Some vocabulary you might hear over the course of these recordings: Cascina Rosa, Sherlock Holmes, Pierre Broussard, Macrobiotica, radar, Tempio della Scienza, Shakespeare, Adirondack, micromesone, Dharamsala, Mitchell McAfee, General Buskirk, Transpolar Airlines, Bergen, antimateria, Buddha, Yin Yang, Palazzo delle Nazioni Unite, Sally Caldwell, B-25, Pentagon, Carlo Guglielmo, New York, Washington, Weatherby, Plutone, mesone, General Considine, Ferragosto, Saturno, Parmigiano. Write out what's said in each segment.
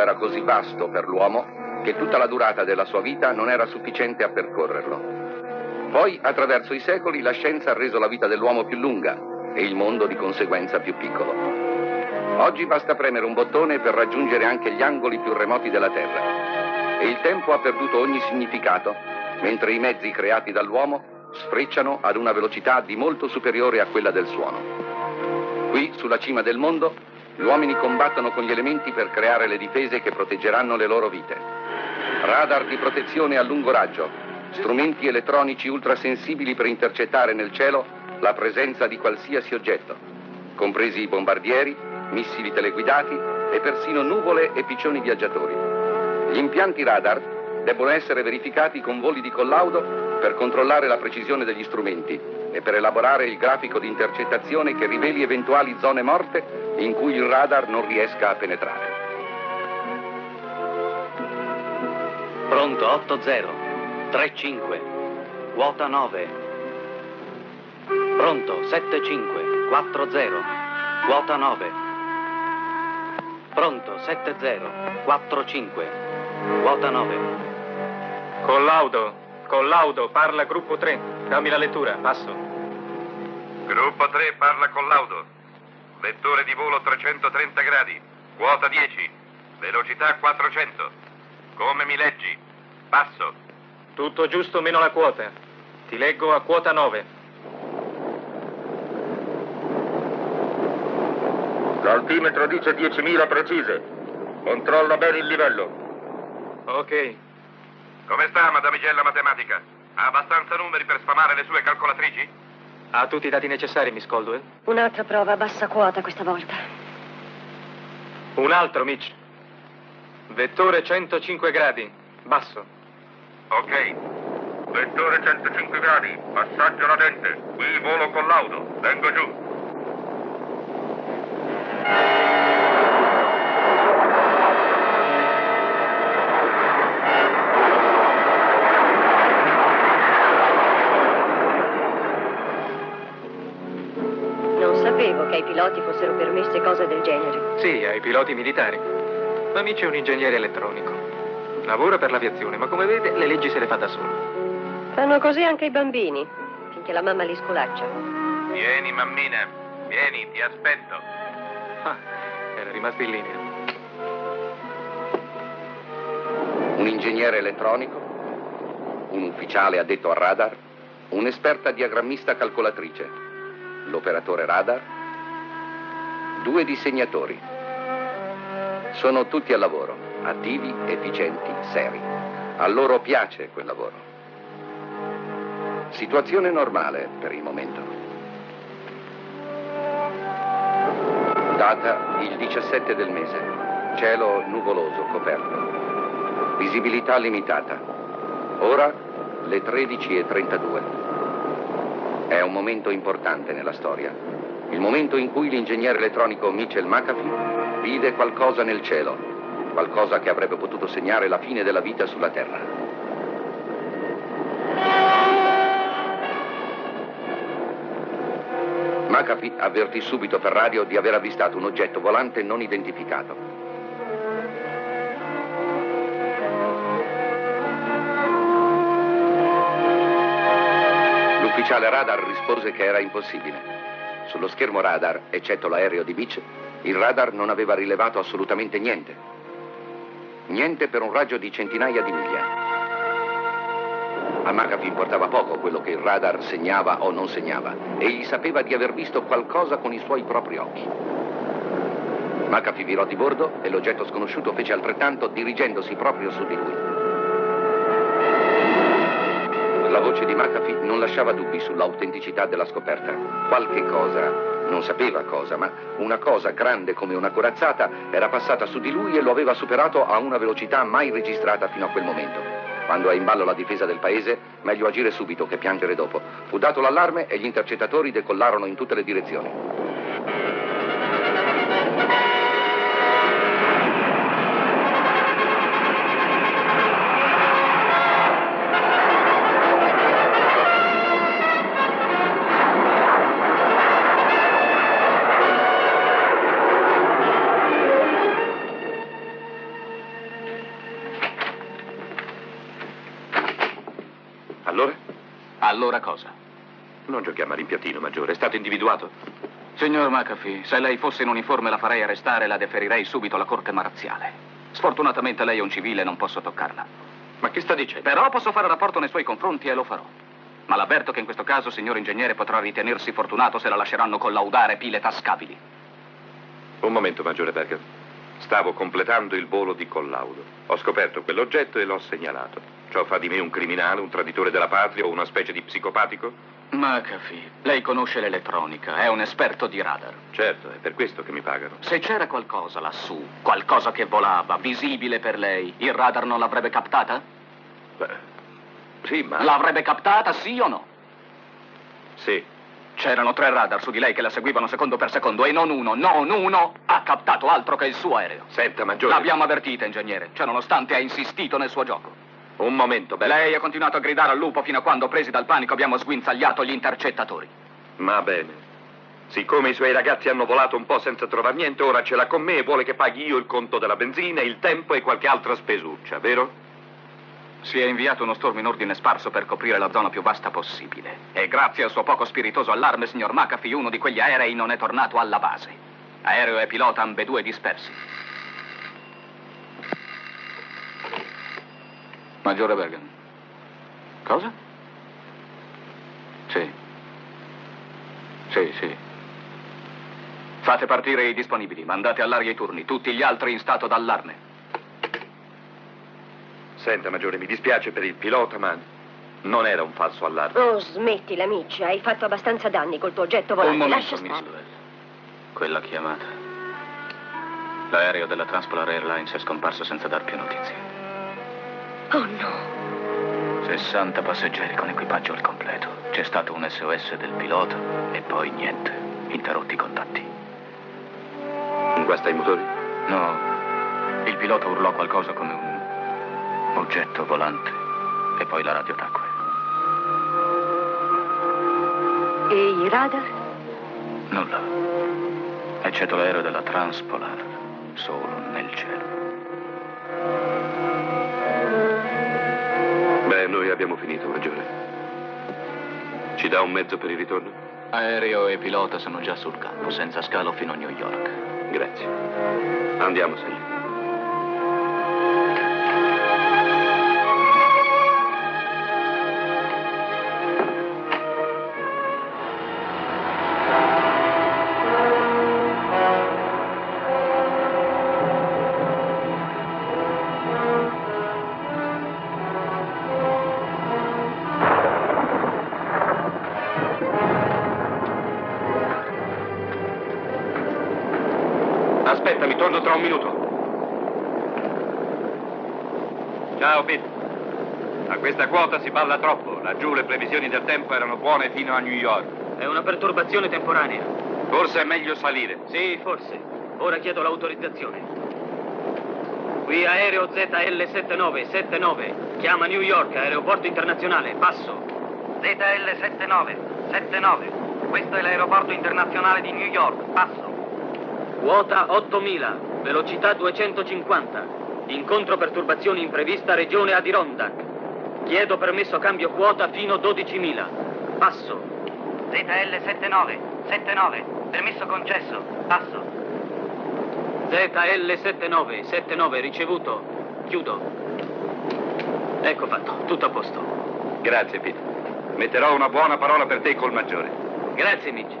era così vasto per l'uomo che tutta la durata della sua vita non era sufficiente a percorrerlo. Poi, attraverso i secoli, la scienza ha reso la vita dell'uomo più lunga e il mondo di conseguenza più piccolo. Oggi basta premere un bottone per raggiungere anche gli angoli più remoti della Terra. E il tempo ha perduto ogni significato, mentre i mezzi creati dall'uomo sfrecciano ad una velocità di molto superiore a quella del suono. Qui, sulla cima del mondo, gli uomini combattono con gli elementi per creare le difese che proteggeranno le loro vite. Radar di protezione a lungo raggio, strumenti elettronici ultrasensibili per intercettare nel cielo la presenza di qualsiasi oggetto, compresi i bombardieri, missili teleguidati e persino nuvole e piccioni viaggiatori. Gli impianti radar debbono essere verificati con voli di collaudo per controllare la precisione degli strumenti e per elaborare il grafico di intercettazione che riveli eventuali zone morte in cui il radar non riesca a penetrare. Pronto, 8-0, 3-5, quota 9. Pronto, 7-5, 4-0, quota 9. Pronto, 7-0, 4-5, quota 9. Collaudo. Collaudo, parla gruppo 3. Dammi la lettura, passo. Gruppo 3, parla Collaudo. Vettore di volo 330 gradi, quota 10, velocità 400. Come mi leggi? Passo. Tutto giusto meno la quota. Ti leggo a quota 9. L'altimetro dice 10.000 precise. Controlla bene il livello. Ok. Come sta, madamigella matematica? Ha abbastanza numeri per sfamare le sue calcolatrici? Ha tutti i dati necessari, Miss Caldwell? Un'altra prova a bassa quota questa volta. Un altro, Mitch. Vettore 105 gradi, basso. Ok. Vettore 105 gradi, passaggio latente. Qui volo collaudo, vengo giù. Che ai piloti fossero permesse cose del genere. Sì, ai piloti militari. Ma Mitch è un ingegnere elettronico. Lavora per l'aviazione, ma come vede le leggi se le fa da solo. Fanno così anche i bambini, finché la mamma li scolaccia. Vieni, mammina, vieni, ti aspetto. Ah, era rimasto in linea. Un ingegnere elettronico, un ufficiale addetto al radar, un'esperta diagrammista calcolatrice, l'operatore radar, 2 disegnatori. Sono tutti al lavoro, attivi, efficienti, seri. A loro piace quel lavoro. Situazione normale per il momento. Data il 17 del mese. Cielo nuvoloso, coperto. Visibilità limitata. Ora le 13:32. È un momento importante nella storia. Il momento in cui l'ingegnere elettronico Mitchell McAfee vide qualcosa nel cielo, qualcosa che avrebbe potuto segnare la fine della vita sulla Terra. McAfee avvertì subito per radio di aver avvistato un oggetto volante non identificato. L'ufficiale radar rispose che era impossibile. Sullo schermo radar, eccetto l'aereo di Mitch, il radar non aveva rilevato assolutamente niente. Niente per un raggio di centinaia di miglia. A McAfee importava poco quello che il radar segnava o non segnava. Egli sapeva di aver visto qualcosa con i suoi propri occhi. McAfee virò di bordo e l'oggetto sconosciuto fece altrettanto dirigendosi proprio su di lui. La voce di McAfee non lasciava dubbi sull'autenticità della scoperta. Qualche cosa, non sapeva cosa, ma una cosa grande come una corazzata era passata su di lui e lo aveva superato a una velocità mai registrata fino a quel momento. Quando è in ballo la difesa del paese, meglio agire subito che piangere dopo. Fu dato l'allarme e gli intercettatori decollarono in tutte le direzioni. Allora? Allora cosa? Non giochiamo a rimpiattino, Maggiore. È stato individuato? Signor McAfee, se lei fosse in uniforme la farei arrestare e la deferirei subito alla corte marziale. Sfortunatamente lei è un civile e non posso toccarla. Ma che sta dicendo? Però posso fare rapporto nei suoi confronti e lo farò. Ma l'avverto che in questo caso, signor ingegnere, potrà ritenersi fortunato se la lasceranno collaudare pile tascabili. Un momento, Maggiore Berger. Stavo completando il volo di collaudo. Ho scoperto quell'oggetto e l'ho segnalato. Ciò fa di me un criminale, un traditore della patria o una specie di psicopatico? McAfee, lei conosce l'elettronica, è un esperto di radar. Certo, è per questo che mi pagano. Se c'era qualcosa lassù, qualcosa che volava, visibile per lei, il radar non l'avrebbe captata? Beh, sì, ma... L'avrebbe captata, sì o no? Sì. C'erano 3 radar su di lei che la seguivano secondo per secondo e non uno ha captato altro che il suo aereo. Senta, Maggiore... L'abbiamo avvertita, ingegnere, cioè nonostante ha insistito nel suo gioco. Un momento, Berger. Lei ha continuato a gridare al lupo fino a quando, presi dal panico, abbiamo sguinzagliato gli intercettatori. Ma bene. Siccome i suoi ragazzi hanno volato un po' senza trovar niente, ora ce l'ha con me e vuole che paghi io il conto della benzina, il tempo e qualche altra spesuccia, vero? Si è inviato uno stormo in ordine sparso per coprire la zona più vasta possibile. E grazie al suo poco spiritoso allarme, signor McAfee, uno di quegli aerei non è tornato alla base. Aereo e pilota ambedue dispersi. Maggiore Bergen. Cosa? Sì. Sì. Fate partire i disponibili, mandate all'aria i turni, tutti gli altri in stato d'allarme. Senta, Maggiore, mi dispiace per il pilota, ma non era un falso allarme. Oh, smettila, Mitch, hai fatto abbastanza danni col tuo oggetto volante. Un momento, Miss Lowell. Quella chiamata. L'aereo della Transpolar Airlines è scomparso senza dar più notizie. Oh no! 60 passeggeri con equipaggio al completo. C'è stato un SOS del pilota e poi niente. Interrotti i contatti. Un guasto ai motori? No. Il pilota urlò qualcosa come un oggetto volante e poi la radio tacque. E i radar? Nulla. Eccetto l'aereo della Transpolar, solo nel cielo. Beh, noi abbiamo finito, Maggiore. Ci dà un mezzo per il ritorno? Aereo e pilota sono già sul campo, senza scalo fino a New York. Grazie. Andiamo, signore. Torno tra un minuto. Ciao, Pete. A questa quota si balla troppo. Laggiù le previsioni del tempo erano buone fino a New York. È una perturbazione temporanea. Forse è meglio salire. Sì, forse. Ora chiedo l'autorizzazione. Qui aereo ZL7979. Chiama New York, aeroporto internazionale. Passo. ZL7979. Questo è l'aeroporto internazionale di New York. Passo. Quota 8000, velocità 250, incontro perturbazioni imprevista regione Adirondack. Chiedo permesso cambio quota fino 12000. Passo. ZL7979, permesso concesso. Passo. ZL7979, ricevuto. Chiudo. Ecco fatto, tutto a posto. Grazie, Pete. Metterò una buona parola per te col Maggiore. Grazie, Mitch.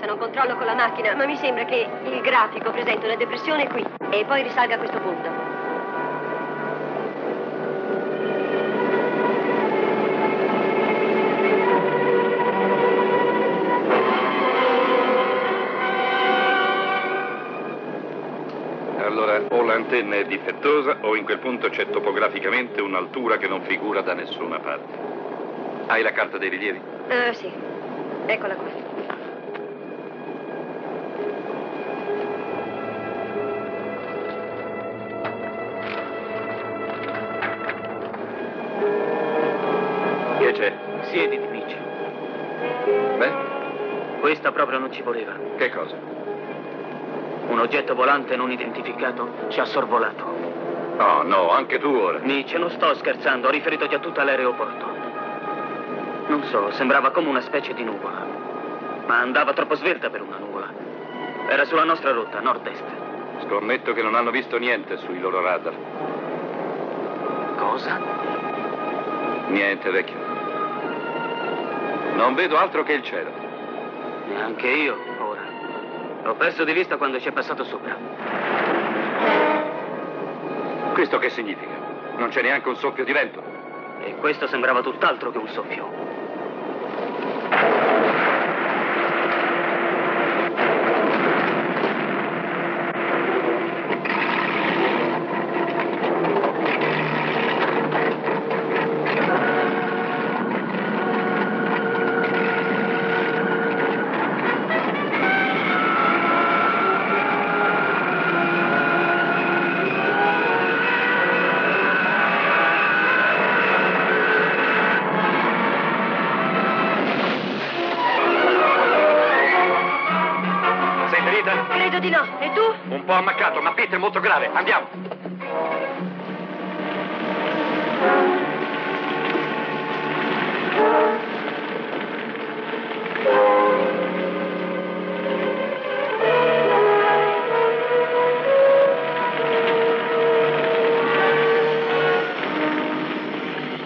Se non controllo con la macchina, ma mi sembra che il grafico presenti una depressione qui e poi risalga a questo punto. Allora, o l'antenna è difettosa o in quel punto c'è topograficamente un'altura che non figura da nessuna parte. Hai la carta dei rilievi? Ah, sì. Eccola qua. invece? Siediti, Mitchell. Beh? Questa proprio non ci voleva. Che cosa? Un oggetto volante non identificato ci ha sorvolato. Oh, no, anche tu ora. Mitchell, non sto scherzando, ho riferito già tutto all'aeroporto. Non so, sembrava come una specie di nuvola, ma andava troppo svelta per una nuvola. Era sulla nostra rotta, nord-est. Scommetto che non hanno visto niente sui loro radar. Cosa? Niente, vecchio. Non vedo altro che il cielo. Neanche io, ora. L'ho perso di vista quando ci è passato sopra. Questo che significa? Non c'è neanche un soffio di vento. E questo sembrava tutt'altro che un soffio. Molto grave, andiamo.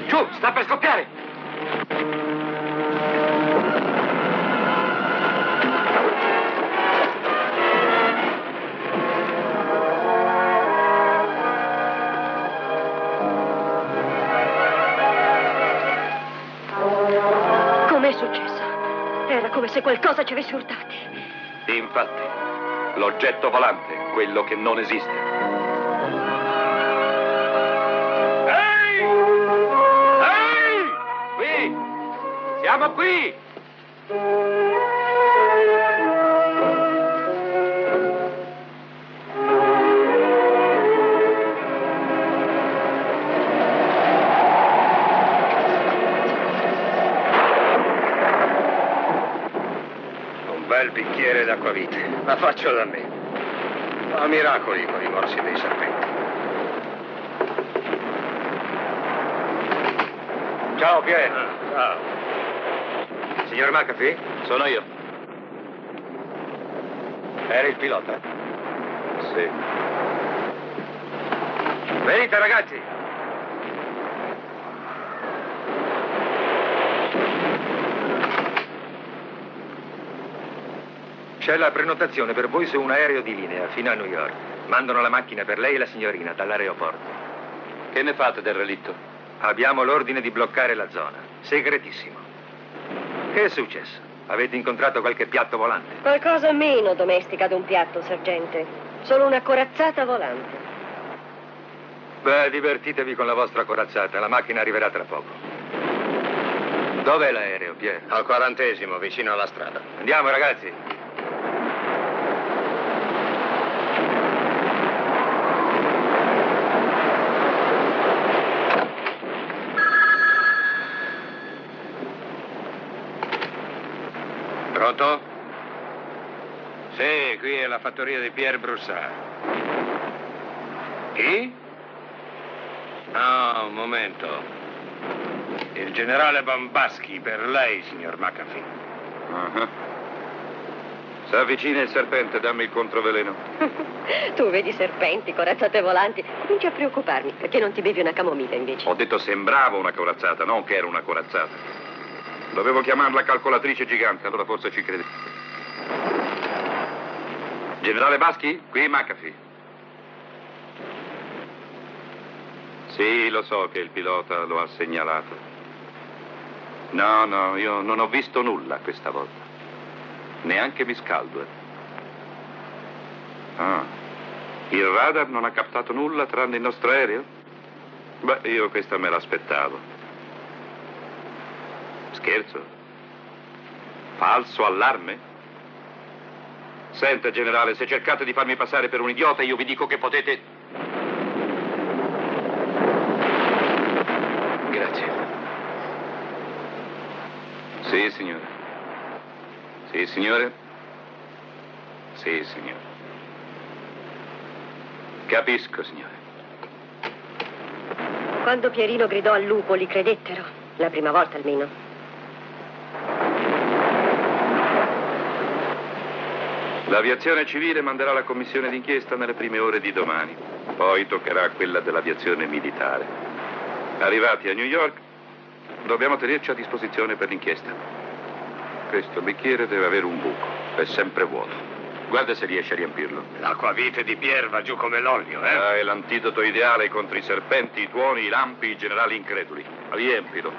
Giù, sta per scoppiare. Se qualcosa ci avesse urtati. Infatti, l'oggetto volante, quello che non esiste. Ehi! Ehi! Qui! Siamo qui! Bicchiere d'acquavite, la faccio da me. Ma miracoli con i morsi dei serpenti. Ciao Pierre. Ciao. Signor McAfee? Sono io. Eri il pilota? Sì. Venite ragazzi. C'è la prenotazione per voi su un aereo di linea fino a New York. Mandano la macchina per lei e la signorina dall'aeroporto. Che ne fate del relitto? Abbiamo l'ordine di bloccare la zona. Segretissimo. Che è successo? Avete incontrato qualche piatto volante? Qualcosa meno domestica di un piatto, sergente. Solo una corazzata volante. Beh, divertitevi con la vostra corazzata. La macchina arriverà tra poco. Dov'è l'aereo, Pierre? Al 40°, vicino alla strada. Andiamo, ragazzi. Pronto? Sì, qui è la fattoria di Pierre Broussard. Chi? No, un momento. Il generale Bombaschi per lei, signor McAfee. Uh-huh. Si avvicina il serpente, dammi il controveleno. Tu vedi serpenti, corazzate volanti. Cominci a preoccuparmi, perché non ti bevi una camomilla invece? Ho detto sembrava una corazzata, non che era una corazzata. Dovevo chiamarla calcolatrice gigante, allora forse ci crede. Generale Baschi, qui McAfee. Sì, lo so che il pilota lo ha segnalato. No, no, io non ho visto nulla questa volta. Neanche Miss Caldwell. Ah, il radar non ha captato nulla tranne il nostro aereo? Beh, io questa me l'aspettavo. Scherzo? Falso allarme? Senta, generale, se cercate di farmi passare per un idiota, io vi dico che potete... Grazie. Sì, signore. Sì, signore. Sì, signore. Capisco, signore. Quando Pierino gridò al lupo, li credettero. La prima volta, almeno. L'aviazione civile manderà la commissione d'inchiesta nelle prime ore di domani. Poi toccherà quella dell'aviazione militare. Arrivati a New York, dobbiamo tenerci a disposizione per l'inchiesta. Questo bicchiere deve avere un buco. È sempre vuoto. Guarda se riesce a riempirlo. L'acquavite di Pierre va giù come l'olio, eh? Ah, è l'antidoto ideale contro i serpenti, i tuoni, i lampi, i generali increduli. Riempilo.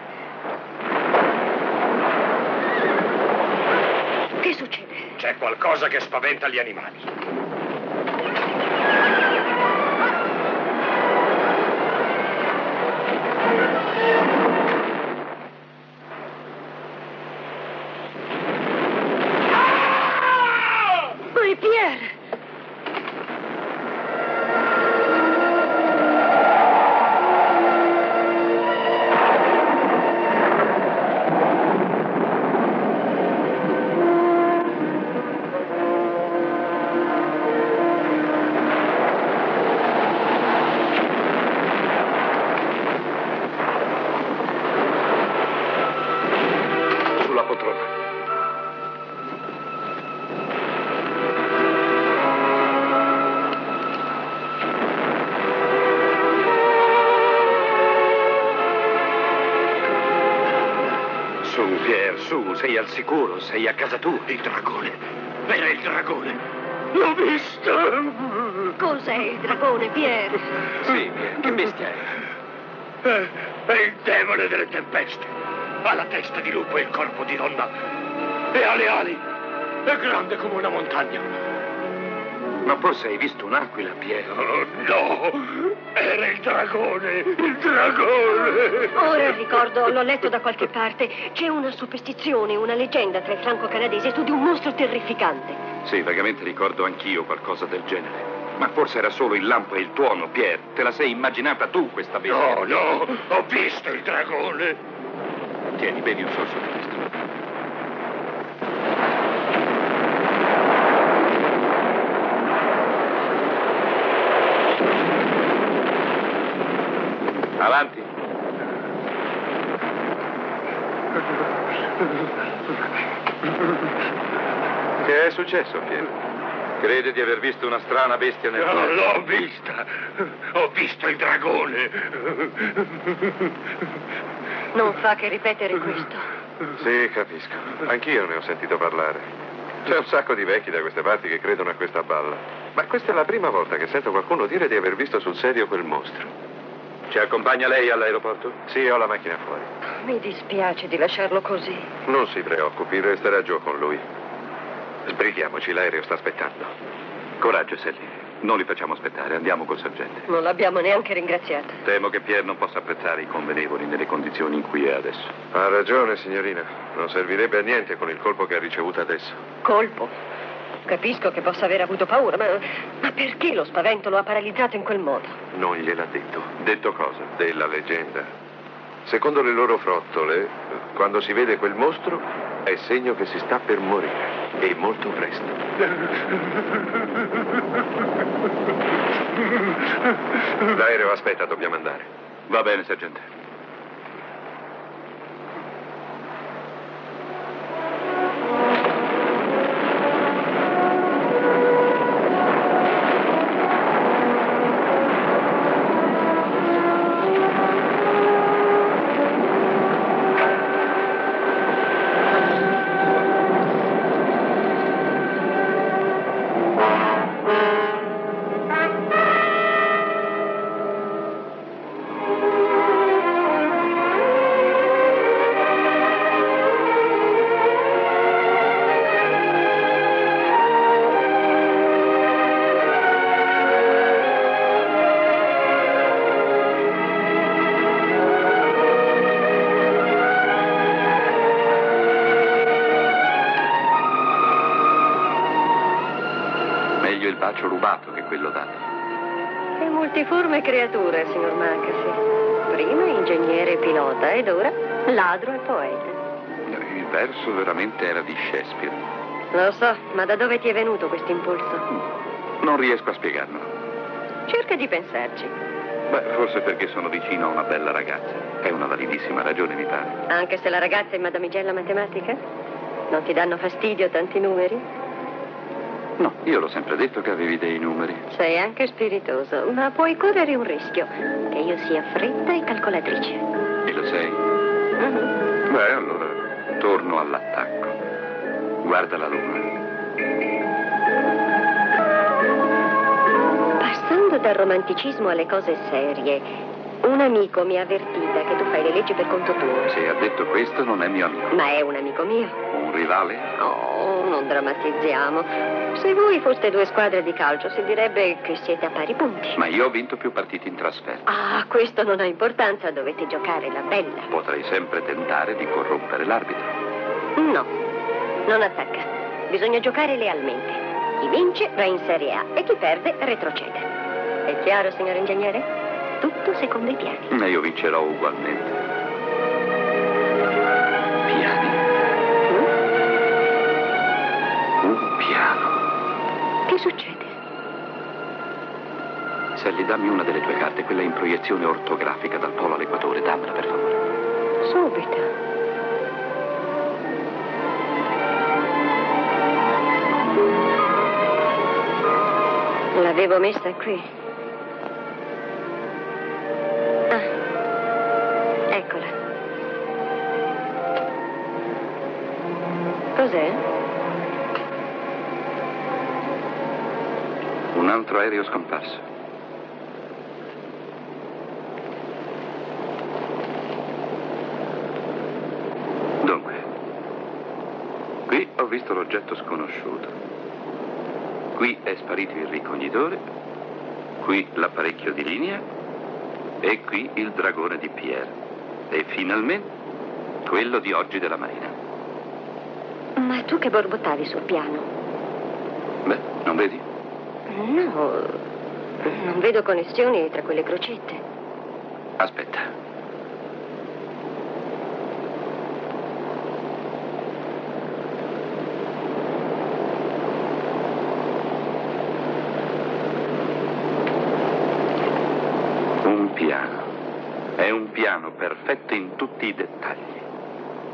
Che succede? C'è qualcosa che spaventa gli animali. Sei al sicuro, sei a casa tua. Il dragone, era il dragone. L'ho visto. Cos'è il dragone, Pierre? Sì, Pierre, che bestia è? È il demone delle tempeste. Ha la testa di lupo e il corpo di donna. E ha le ali. È grande come una montagna. Ma forse hai visto un'aquila, Pierre? Oh, no, era il dragone, il dragone! Ora ricordo, l'ho letto da qualche parte, c'è una superstizione, una leggenda tra il franco canadese su di un mostro terrificante. Sì, vagamente ricordo anch'io qualcosa del genere. Ma forse era solo il lampo e il tuono, Pierre. Te la sei immaginata tu questa bestia? No, no, ho visto il dragone! Tieni, bevi un sorso di questo. Avanti. Che è successo, Piero? Crede di aver visto una strana bestia nel corpo? No, l'ho vista. Ho visto il dragone. Non fa che ripetere questo. Sì, capisco. Anch'io ne ho sentito parlare. C'è un sacco di vecchi da queste parti che credono a questa balla. Ma questa è la prima volta che sento qualcuno dire di aver visto sul serio quel mostro. Ci accompagna lei all'aeroporto? Sì, ho la macchina fuori. Mi dispiace di lasciarlo così. Non si preoccupi, resterà giù con lui. Sbrighiamoci, l'aereo sta aspettando. Coraggio, Sally. Non li facciamo aspettare, andiamo col sergente. Non l'abbiamo neanche ringraziato. Temo che Pierre non possa apprezzare i convenevoli nelle condizioni in cui è adesso. Ha ragione, signorina. Non servirebbe a niente con il colpo che ha ricevuto adesso. Colpo? Capisco che possa aver avuto paura, ma perché lo spavento lo ha paralizzato in quel modo? Non gliel'ha detto. Detto cosa? Della leggenda. Secondo le loro frottole, quando si vede quel mostro, è segno che si sta per morire. E molto presto. L'aereo aspetta, dobbiamo andare. Va bene, sergente. Creatura, signor McAfee. Prima ingegnere e pilota ed ora ladro e poeta. verso veramente era di Shakespeare. Lo so, ma da dove ti è venuto questo impulso? Non riesco a spiegarlo. Cerca di pensarci. Beh, forse perché sono vicino a una bella ragazza. È una validissima ragione, mi pare. Anche se la ragazza è madamigella matematica? Non ti danno fastidio tanti numeri? No, io l'ho sempre detto che avevi dei numeri. Sei anche spiritoso, ma puoi correre un rischio. Che io sia fredda e calcolatrice. E lo sei? Beh, allora, torno all'attacco. Guarda la luna. Passando dal romanticismo alle cose serie, un amico mi ha avvertita che tu fai le leggi per conto tuo. Se ha detto questo non è mio amico. Ma è un amico mio. Un rivale? Oh, non drammatizziamo. Se voi foste due squadre di calcio si direbbe che siete a pari punti. Ma io ho vinto più partite in trasferta. Ah, questo non ha importanza, dovete giocare la bella. Potrei sempre tentare di corrompere l'arbitro. No, non attacca. Bisogna giocare lealmente. Chi vince va in Serie A e chi perde retrocede. È chiaro, signor ingegnere? Tutto secondo i piani. Ma io vincerò ugualmente. Che succede? Sally, dammi una delle tue carte, quella in proiezione ortografica dal polo all'equatore. Dammela, per favore. Subito. L'avevo messa qui. Ah, eccola. Cos'è? Un altro aereo scomparso. Dunque, qui ho visto l'oggetto sconosciuto. Qui è sparito il ricognitore. Qui l'apparecchio di linea. E qui il dragone di Pierre. E finalmente quello di oggi della Marina. Ma tu che borbottavi sul piano? Beh, non vedi? No, non vedo connessioni tra quelle crocette. Aspetta. Un piano. È un piano perfetto in tutti i dettagli.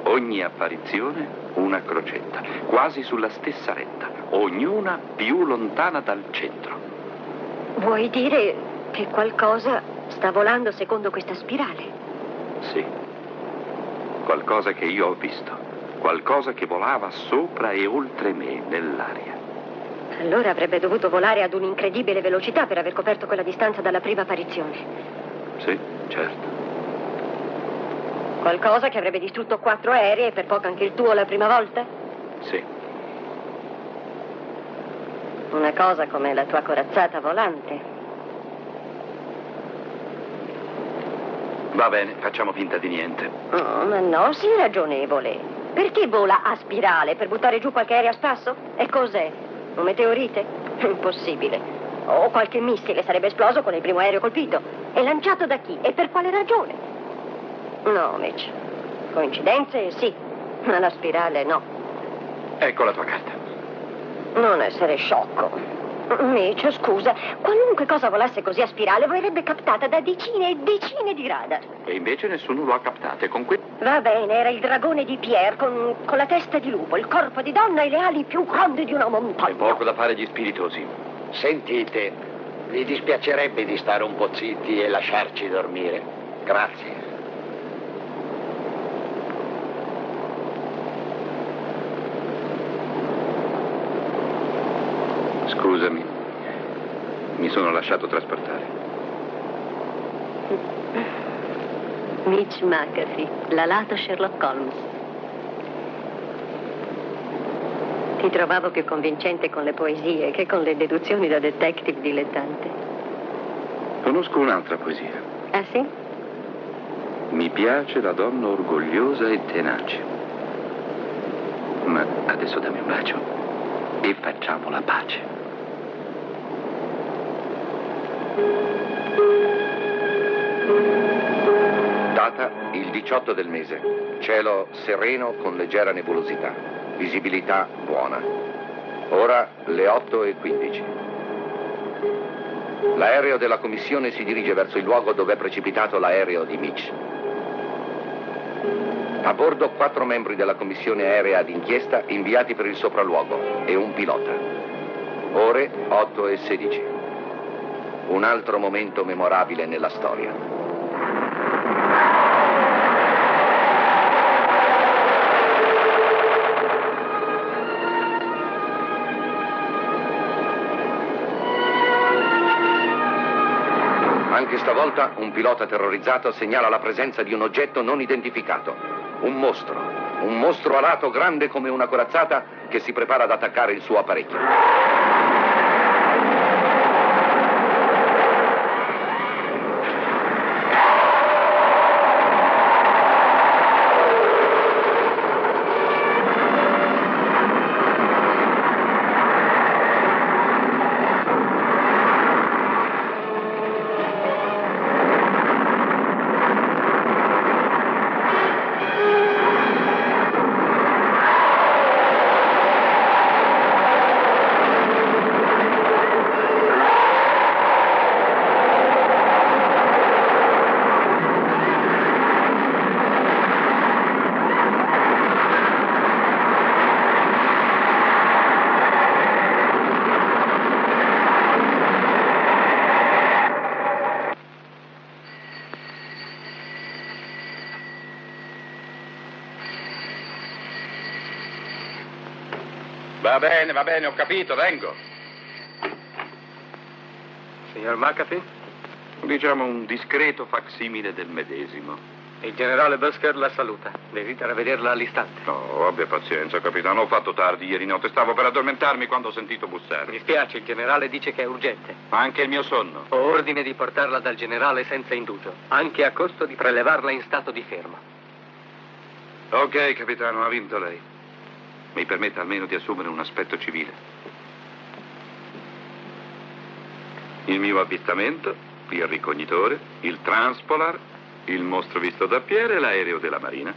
Ogni apparizione una crocetta, quasi sulla stessa retta, ognuna più lontana dal centro. Vuoi dire che qualcosa sta volando secondo questa spirale? Sì, qualcosa che io ho visto, qualcosa che volava sopra e oltre me nell'aria. Allora avrebbe dovuto volare ad un'incredibile velocità per aver coperto quella distanza dalla prima apparizione. Sì, certo. Qualcosa che avrebbe distrutto 4 aerei e per poco anche il tuo la prima volta? Sì. Una cosa come la tua corazzata volante. Va bene, facciamo finta di niente. Oh, ma no, sii ragionevole. Perché vola a spirale? Per buttare giù qualche aereo a spasso? E cos'è? Un meteorite? Impossibile. O qualche missile sarebbe esploso con il primo aereo colpito. E lanciato da chi? E per quale ragione? No, Mitch. Coincidenze sì, ma la spirale no. Ecco la tua carta. Non essere sciocco. Mitch, scusa, qualunque cosa volasse così a spirale verrebbe captata da decine e decine di radar. E invece nessuno lo ha captato, e con quel... Va bene, era il dragone di Pierre con la testa di lupo, il corpo di donna e le ali più grandi di una montagna. È poco da fare gli spiritosi. Sentite, vi dispiacerebbe di stare un po' zitti e lasciarci dormire? Grazie. Scusami, mi sono lasciato trasportare. Mitch McAfee, l'alato Sherlock Holmes. Ti trovavo più convincente con le poesie che con le deduzioni da detective dilettante. Conosco un'altra poesia. Ah, sì? Mi piace la donna orgogliosa e tenace. Ma adesso dammi un bacio e facciamo la pace. Data il Il 18 del mese, cielo sereno con leggera nebulosità, visibilità buona. Ora le 8:15. L'aereo della commissione si dirige verso il luogo dove è precipitato l'aereo di Mitch. A bordo 4 membri della commissione aerea d'inchiesta inviati per il sopralluogo e un pilota. Ore 8:16. Un altro momento memorabile nella storia. Anche stavolta un pilota terrorizzato segnala la presenza di un oggetto non identificato. Un mostro alato grande come una corazzata che si prepara ad attaccare il suo apparecchio. Va bene, ho capito, vengo. Signor McAfee? Diciamo un discreto facsimile del medesimo. Il generale Buskirk la saluta. Desidera rivederla all'istante. No, abbia pazienza, capitano. Ho fatto tardi ieri notte. Stavo per addormentarmi quando ho sentito bussare. Mi spiace, il generale dice che è urgente. Ma anche il mio sonno. Ho ordine di portarla dal generale senza indugio, anche a costo di prelevarla in stato di ferma. Ok, capitano, ha vinto lei. Mi permetta almeno di assumere un aspetto civile. Il mio avvistamento, il ricognitore, il Transpolar, il mostro visto da Pierre e l'aereo della Marina.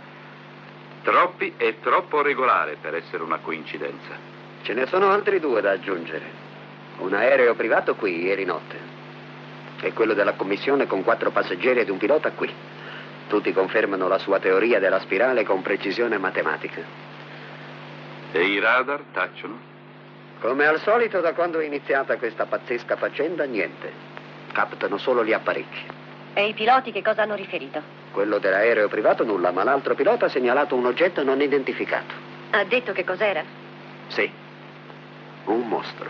Troppi e troppo regolare per essere una coincidenza. Ce ne sono altri 2 da aggiungere. Un aereo privato qui ieri notte e quello della commissione con 4 passeggeri ed un pilota qui. Tutti confermano la sua teoria della spirale con precisione matematica. E i radar tacciono? Come al solito, da quando è iniziata questa pazzesca faccenda, niente. Captano solo gli apparecchi. E i piloti che cosa hanno riferito? Quello dell'aereo privato nulla, ma l'altro pilota ha segnalato un oggetto non identificato. Ha detto che cos'era? Sì. Un mostro.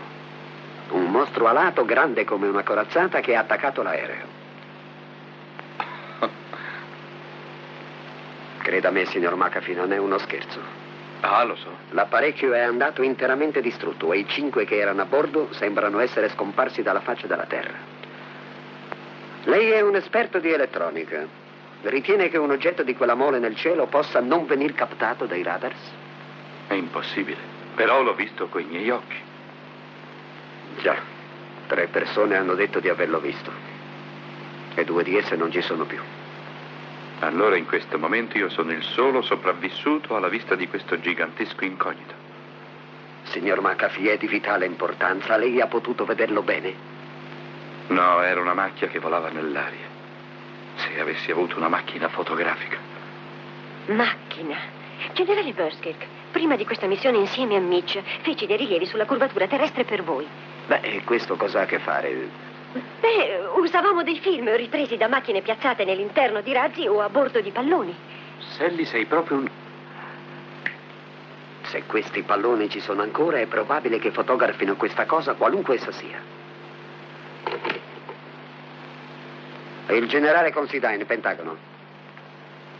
Un mostro alato grande come una corazzata che ha attaccato l'aereo. Creda a me, signor McAfee, non è uno scherzo. Ah, lo so. L'apparecchio è andato interamente distrutto e i 5 che erano a bordo sembrano essere scomparsi dalla faccia della terra. Lei è un esperto di elettronica. Ritiene che un oggetto di quella mole nel cielo possa non venir captato dai radars? È impossibile, però l'ho visto coi miei occhi. Già, 3 persone hanno detto di averlo visto e 2 di esse non ci sono più. Allora in questo momento io sono il solo sopravvissuto alla vista di questo gigantesco incognito. Signor McAfee, è di vitale importanza. Lei ha potuto vederlo bene? No, era una macchia che volava nell'aria. Se avessi avuto una macchina fotografica. Macchina? Generale Buskirk, prima di questa missione insieme a Mitch feci dei rilievi sulla curvatura terrestre per voi. Beh, e questo cosa ha a che fare? Beh, usavamo dei film ripresi da macchine piazzate nell'interno di razzi o a bordo di palloni. Sally, sei proprio un... Se questi palloni ci sono ancora, è probabile che fotografino questa cosa, qualunque essa sia. Il generale Considine, Pentagono.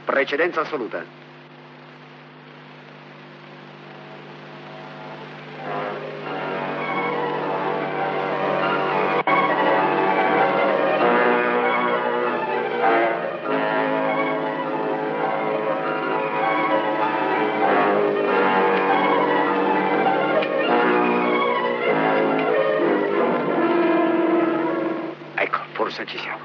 Precedenza assoluta. Ci siamo.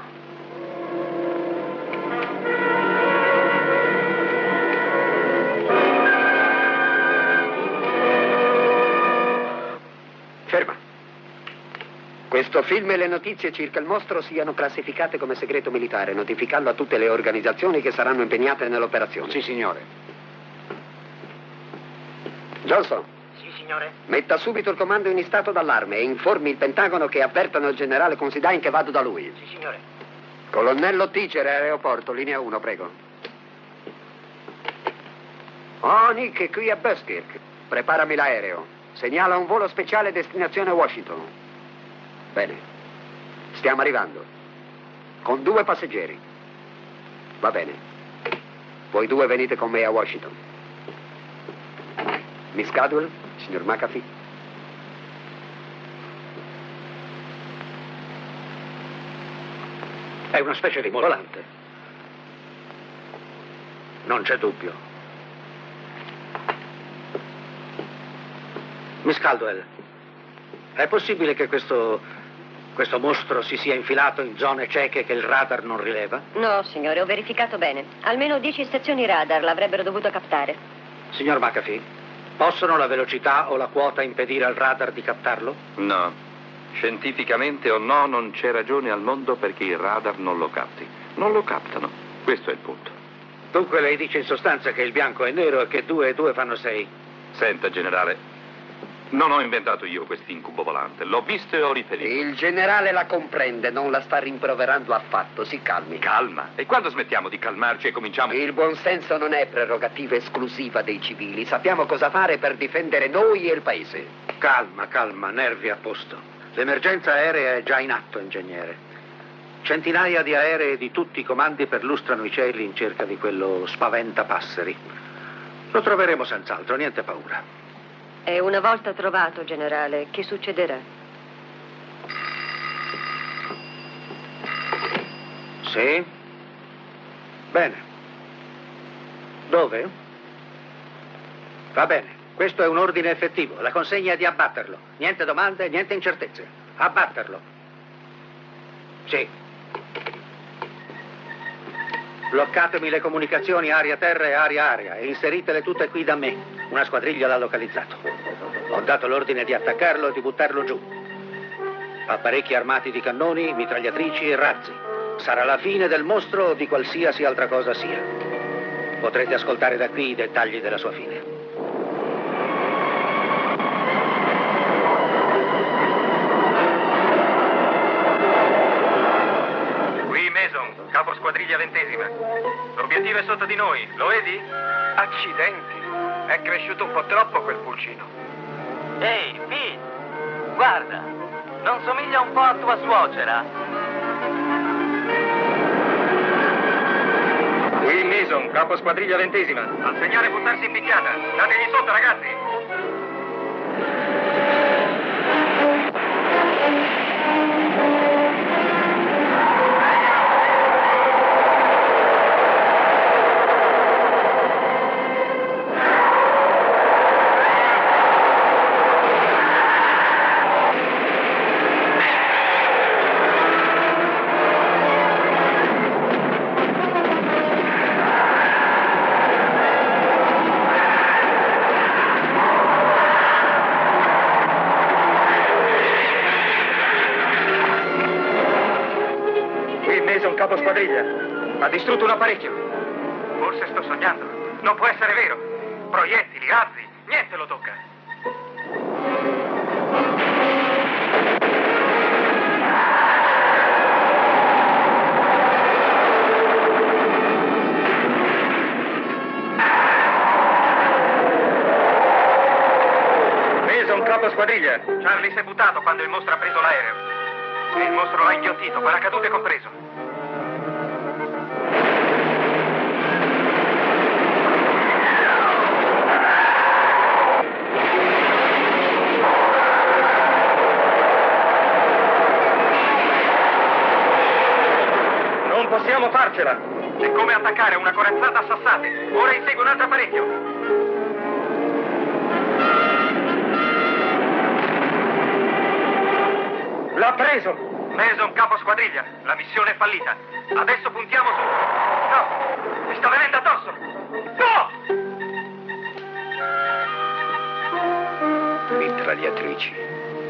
Questo film e le notizie circa il mostro siano classificate come segreto militare, notificando a tutte le organizzazioni che saranno impegnate nell'operazione. Sì, signore. Johnson. Sì, signore. Metta subito il comando in stato d'allarme e informi il Pentagono che avvertano il generale Considine che vado da lui. Sì, signore. Colonnello Tiger, aeroporto, linea 1, prego. Oh, Nick, qui a Buskirk. Preparami l'aereo. Segnala un volo speciale destinazione Washington. Bene, stiamo arrivando, con 2 passeggeri. Va bene, voi 2 venite con me a Washington. Miss Caldwell, signor McAfee. È una specie di volante. Non c'è dubbio. Miss Caldwell, è possibile che questo mostro si sia infilato in zone cieche che il radar non rileva? No, signore, ho verificato bene. Almeno 10 stazioni radar l'avrebbero dovuto captare. Signor McAfee, possono la velocità o la quota impedire al radar di captarlo? No. Scientificamente o no, non c'è ragione al mondo perché il radar non lo capti. Non lo captano. Questo è il punto. Dunque lei dice in sostanza che il bianco è nero e che 2 e 2 fanno 6. Senta, generale. Non ho inventato io quest'incubo volante, l'ho visto e ho riferito. Il generale la comprende, non la sta rimproverando affatto, si calmi. Calma? E quando smettiamo di calmarci e cominciamo... Il buonsenso non è prerogativa esclusiva dei civili, sappiamo cosa fare per difendere noi e il paese. Calma, calma, nervi a posto. L'emergenza aerea è già in atto, ingegnere. Centinaia di aerei di tutti i comandi perlustrano i cieli in cerca di quello spaventapasseri. Lo troveremo senz'altro, niente paura. E una volta trovato, generale, che succederà? Sì? Bene. Dove? Va bene. Questo è un ordine effettivo. La consegna è di abbatterlo. Niente domande, niente incertezze. Abbatterlo. Sì. Bloccatemi le comunicazioni aria-terra e aria-aria e inseritele tutte qui da me. Una squadriglia l'ha localizzato. Ho dato l'ordine di attaccarlo e di buttarlo giù. Apparecchi armati di cannoni, mitragliatrici e razzi. Sarà la fine del mostro o di qualsiasi altra cosa sia. Potrete ascoltare da qui i dettagli della sua fine. Qui Mesone, capo squadriglia 20ª. L'obiettivo è sotto di noi, lo vedi? Accidenti. È cresciuto un po' troppo quel pulcino. Ehi, Pete, guarda, non somiglia un po' a tua suocera? Qui Mesone, capo squadriglia 20ª. Al segnale buttarsi in picchiata. Dategli sotto, ragazzi. Ha distrutto un apparecchio. Forse sto sognando. Non può essere vero. Proiettili, razzi, niente lo tocca. Mesone, capo squadriglia. Charlie si è buttato quando il mostro ha preso l'aereo. E il mostro l'ha inghiottito, paracadute compreso. Possiamo farcela! È come attaccare una corazzata assassate. Ora insegue un altro apparecchio. L'ha preso! Mesone, capo squadriglia. La missione è fallita. Adesso puntiamo su... No! Mi sta venendo addosso! No! Mitragliatrici,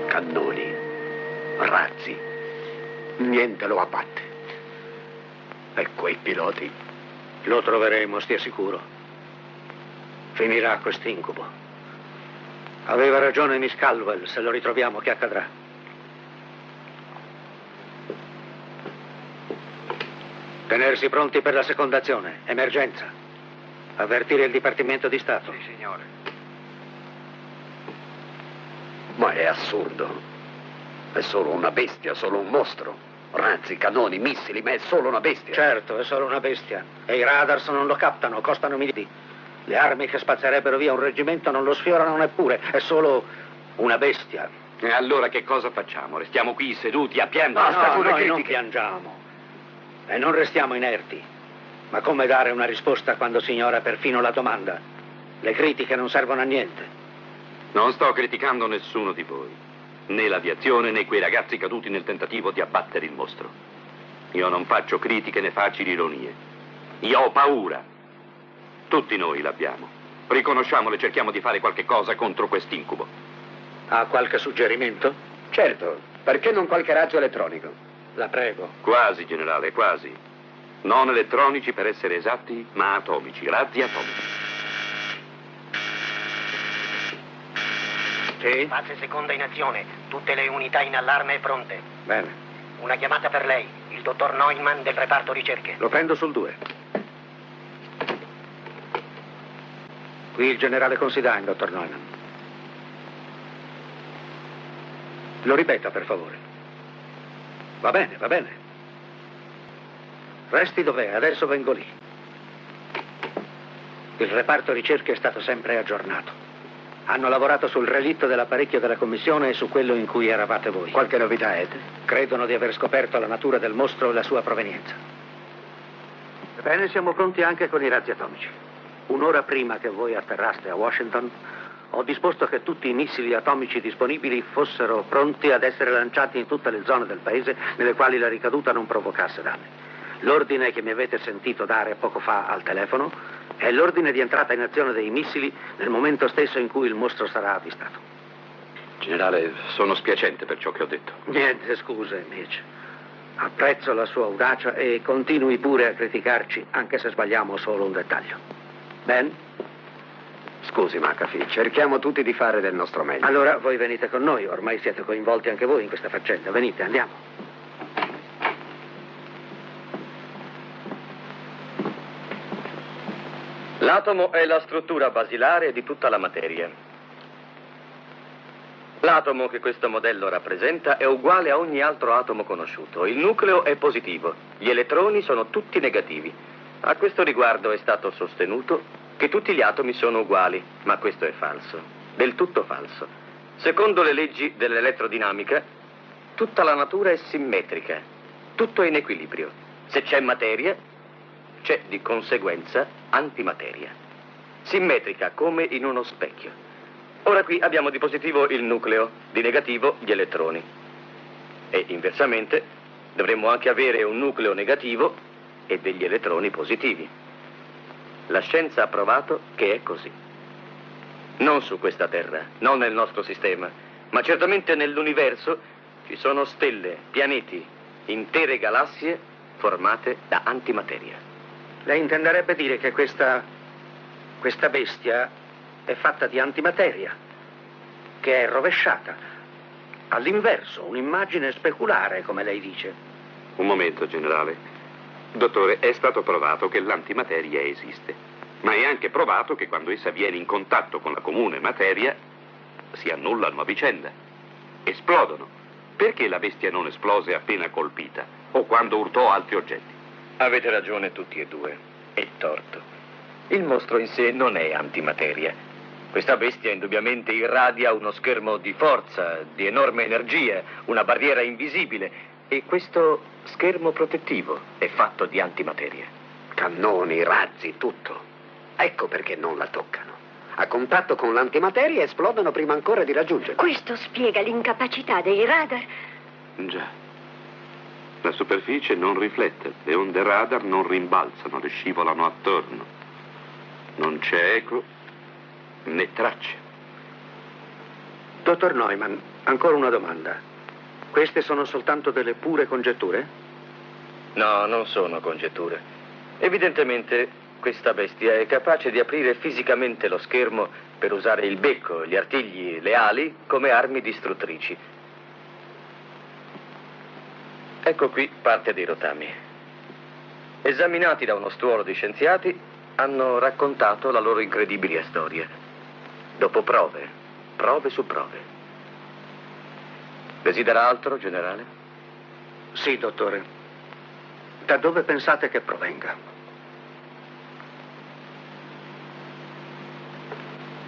cannoni, razzi, niente lo abbatte. E quei piloti? Lo troveremo, stia sicuro. Finirà quest'incubo. Aveva ragione Miss Caldwell, se lo ritroviamo, che accadrà? Tenersi pronti per la seconda azione, emergenza. Avvertire il Dipartimento di Stato. Sì, signore. Ma è assurdo. È solo una bestia, solo un mostro. Razzi, cannoni, missili, ma è solo una bestia. Certo, è solo una bestia. E i radar non lo captano, costano miliardi. Le armi che spazzerebbero via un reggimento non lo sfiorano neppure. È solo una bestia. E allora che cosa facciamo? Restiamo qui seduti a piangere? Basta con le critiche. Non piangiamo. E non restiamo inerti. Ma come dare una risposta quando si ignora perfino la domanda? Le critiche non servono a niente. Non sto criticando nessuno di voi. Né l'aviazione né quei ragazzi caduti nel tentativo di abbattere il mostro. Io non faccio critiche né facili ironie. Io ho paura. Tutti noi l'abbiamo. Riconosciamolo e cerchiamo di fare qualche cosa contro quest'incubo. Ha qualche suggerimento? Certo. Perché non qualche raggio elettronico? La prego. Quasi, generale, quasi. Non elettronici per essere esatti, ma atomici, razzi atomici. Sì? Fase seconda in azione, tutte le unità in allarme e pronte. Bene. Una chiamata per lei, il dottor Neumann del reparto ricerche. Lo prendo sul 2. Qui il generale Considine, dottor Neumann. Lo ripeta, per favore. Va bene, va bene. Resti dov'è, adesso vengo lì. Il reparto ricerche è stato sempre aggiornato. Hanno lavorato sul relitto dell'apparecchio della commissione e su quello in cui eravate voi. Qualche novità, Ed? Credono di aver scoperto la natura del mostro e la sua provenienza. Bene, siamo pronti anche con i razzi atomici. Un'ora prima che voi atterraste a Washington, ho disposto che tutti i missili atomici disponibili fossero pronti ad essere lanciati in tutte le zone del paese nelle quali la ricaduta non provocasse danni. L'ordine che mi avete sentito dare poco fa al telefono è l'ordine di entrata in azione dei missili nel momento stesso in cui il mostro sarà avvistato. Generale, sono spiacente per ciò che ho detto. Niente scuse, Mitch. Apprezzo la sua audacia e continui pure a criticarci, anche se sbagliamo solo un dettaglio. Ben? Scusi, McAfee, cerchiamo tutti di fare del nostro meglio. Allora voi venite con noi, ormai siete coinvolti anche voi in questa faccenda. Venite, andiamo. L'atomo è la struttura basilare di tutta la materia. L'atomo che questo modello rappresenta è uguale a ogni altro atomo conosciuto. Il nucleo è positivo, gli elettroni sono tutti negativi. A questo riguardo è stato sostenuto che tutti gli atomi sono uguali, ma questo è falso, del tutto falso. Secondo le leggi dell'elettrodinamica, tutta la natura è simmetrica, tutto è in equilibrio. Se c'è materia, c'è di conseguenza antimateria, simmetrica come in uno specchio. Ora qui abbiamo di positivo il nucleo, di negativo gli elettroni. E inversamente dovremmo anche avere un nucleo negativo e degli elettroni positivi. La scienza ha provato che è così. Non su questa Terra, non nel nostro sistema, ma certamente nell'universo ci sono stelle, pianeti, intere galassie formate da antimateria. Lei intenderebbe dire che questa bestia è fatta di antimateria, che è rovesciata. All'inverso, un'immagine speculare, come lei dice. Un momento, generale. Dottore, è stato provato che l'antimateria esiste, ma è anche provato che quando essa viene in contatto con la comune materia, si annullano a vicenda, esplodono. Perché la bestia non esplose appena colpita o quando urtò altri oggetti? Avete ragione tutti e due, è torto. Il mostro in sé non è antimateria. Questa bestia indubbiamente irradia uno schermo di forza, di enorme energia, una barriera invisibile. E questo schermo protettivo è fatto di antimateria. Cannoni, razzi, tutto. Ecco perché non la toccano. A contatto con l'antimateria esplodono prima ancora di raggiungerla. Questo spiega l'incapacità dei radar. Già. La superficie non riflette, le onde radar non rimbalzano, le scivolano attorno. Non c'è eco né tracce. Dottor Neumann, ancora una domanda. Queste sono soltanto delle pure congetture? No, non sono congetture. Evidentemente questa bestia è capace di aprire fisicamente lo schermo per usare il becco, gli artigli, le ali come armi distruttrici. Ecco qui parte dei rotami. Esaminati da uno stuolo di scienziati, hanno raccontato la loro incredibile storia. Dopo prove, prove su prove. Desidera altro, generale? Sì, dottore. Da dove pensate che provenga?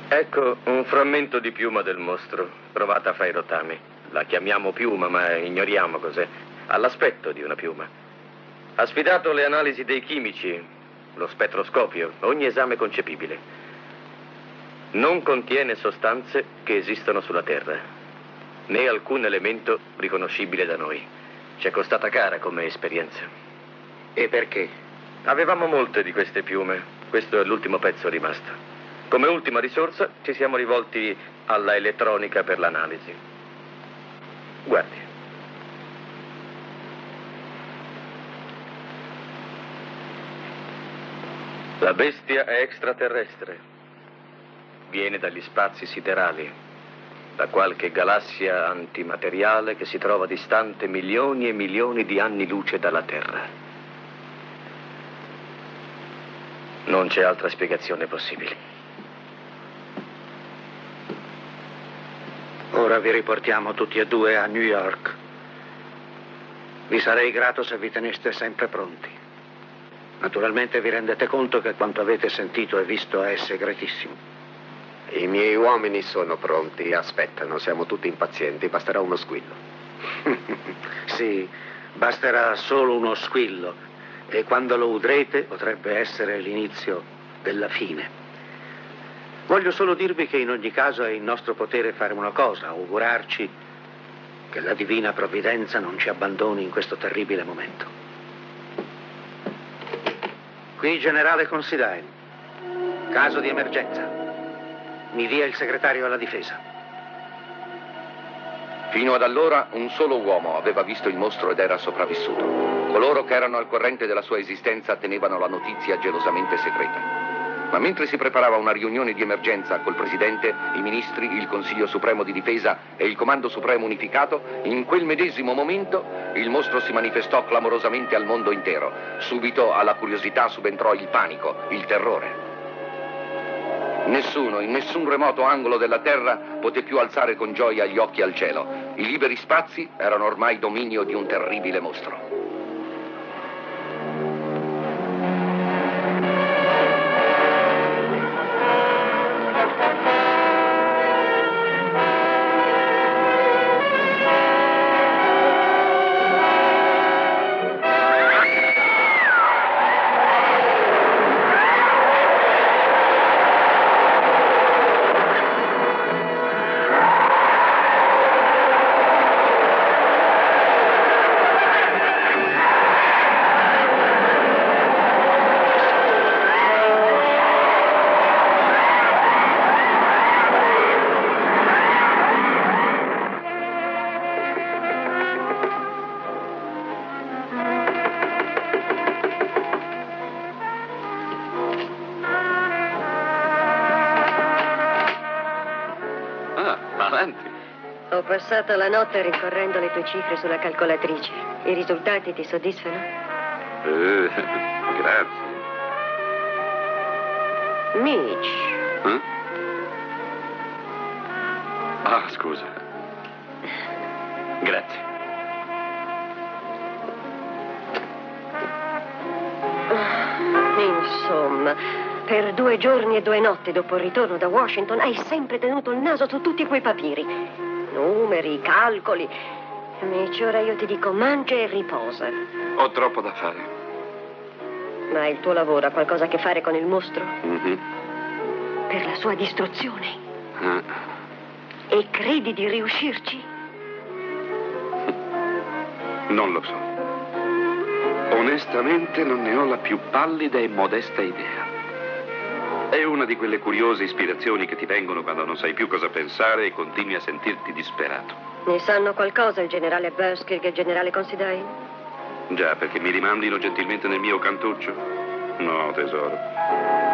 Ecco un frammento di piuma del mostro, trovata fra i rotami. La chiamiamo piuma, ma ignoriamo cos'è. Ha l'aspetto di una piuma. Ha sfidato le analisi dei chimici, lo spettroscopio, ogni esame concepibile. Non contiene sostanze che esistono sulla Terra, né alcun elemento riconoscibile da noi. Ci è costata cara come esperienza. E perché? Avevamo molte di queste piume. Questo è l'ultimo pezzo rimasto. Come ultima risorsa ci siamo rivolti alla elettronica per l'analisi. Guardi. La bestia è extraterrestre. Viene dagli spazi siderali, da qualche galassia antimateriale che si trova distante milioni e milioni di anni luce dalla Terra. Non c'è altra spiegazione possibile. Ora vi riportiamo tutti e due a New York. Vi sarei grato se vi teneste sempre pronti. Naturalmente vi rendete conto che quanto avete sentito e visto è segretissimo. I miei uomini sono pronti, aspettano, siamo tutti impazienti, basterà uno squillo. Sì, basterà solo uno squillo e quando lo udrete potrebbe essere l'inizio della fine. Voglio solo dirvi che in ogni caso è in nostro potere fare una cosa, augurarci che la divina provvidenza non ci abbandoni in questo terribile momento. Qui Generale Considine, caso di emergenza. Mi dia il segretario alla difesa. Fino ad allora un solo uomo aveva visto il mostro ed era sopravvissuto. Coloro che erano al corrente della sua esistenza tenevano la notizia gelosamente segreta. Ma mentre si preparava una riunione di emergenza col Presidente, i Ministri, il Consiglio Supremo di Difesa e il Comando Supremo Unificato, in quel medesimo momento il mostro si manifestò clamorosamente al mondo intero. Subito alla curiosità subentrò il panico, il terrore. Nessuno, in nessun remoto angolo della Terra, poté più alzare con gioia gli occhi al cielo. I liberi spazi erano ormai dominio di un terribile mostro. Ho passato la notte ricorrendo le tue cifre sulla calcolatrice. I risultati ti soddisfano? Grazie. Mitch. Ah, scusa. Grazie. Insomma, per 2 giorni e 2 notti dopo il ritorno da Washington hai sempre tenuto il naso su tutti quei papiri. Numeri, calcoli. Amici, ora io ti dico mangia e riposa. Ho troppo da fare. Ma il tuo lavoro ha qualcosa a che fare con il mostro? Per la sua distruzione. E credi di riuscirci? Non lo so. Onestamente non ne ho la più pallida e modesta idea. È una di quelle curiose ispirazioni che ti vengono quando non sai più cosa pensare e continui a sentirti disperato. Ne sanno qualcosa il generale Buskirk e il generale Considine? Già, perché mi rimandino gentilmente nel mio cantuccio? No, tesoro.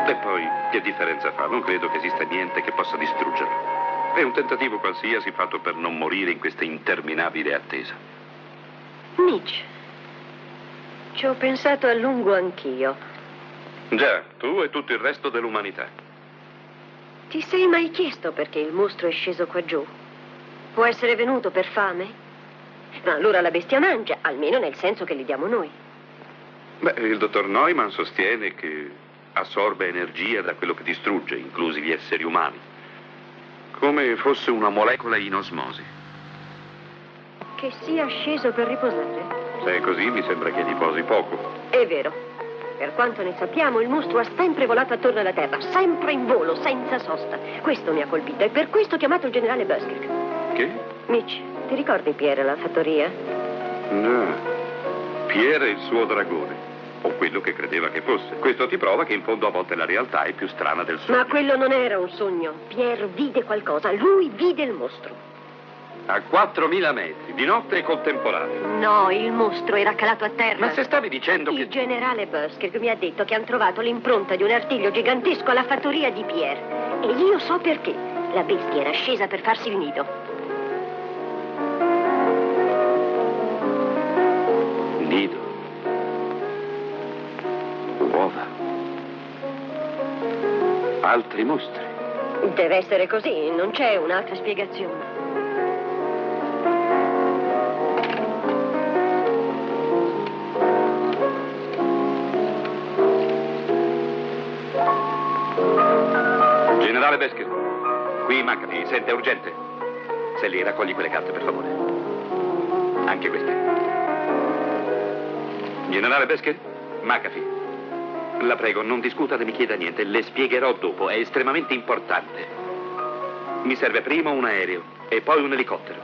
E poi, che differenza fa? Non credo che esista niente che possa distruggerlo. È un tentativo qualsiasi fatto per non morire in questa interminabile attesa. Mitch, ci ho pensato a lungo anch'io. Già, tu e tutto il resto dell'umanità. Ti sei mai chiesto perché il mostro è sceso qua giù? Può essere venuto per fame? Ma allora la bestia mangia, almeno nel senso che gli diamo noi. Beh, il dottor Neumann sostiene che assorbe energia da quello che distrugge, inclusi gli esseri umani. Come fosse una molecola in osmosi. Che sia sceso per riposare. Se è così, mi sembra che riposi poco. È vero. Per quanto ne sappiamo, il mostro ha sempre volato attorno alla Terra, sempre in volo, senza sosta. Questo mi ha colpito e per questo ho chiamato il generale Buskirk. Che? Mitch, ti ricordi Pierre alla fattoria? No. Pierre e il suo dragone. O quello che credeva che fosse. Questo ti prova che in fondo a volte la realtà è più strana del sogno. Ma quello non era un sogno. Pierre vide qualcosa, lui vide il mostro. A 4.000 metri, di notte e contemporanea. No, il mostro era calato a terra. Ma se stavi dicendo che... Il generale Buskirk mi ha detto che hanno trovato l'impronta di un artiglio gigantesco alla fattoria di Pierre. E io so perché. La bestia era scesa per farsi il nido. Nido. Altri mostri. Deve essere così, non c'è un'altra spiegazione. Generale Buskirk, qui McAfee, sente, è urgente. Se lì raccogli quelle carte, per favore. Anche queste. Generale Buskirk, McAfee. La prego, non discuta né mi chieda niente, le spiegherò dopo, è estremamente importante. Mi serve prima un aereo e poi un elicottero.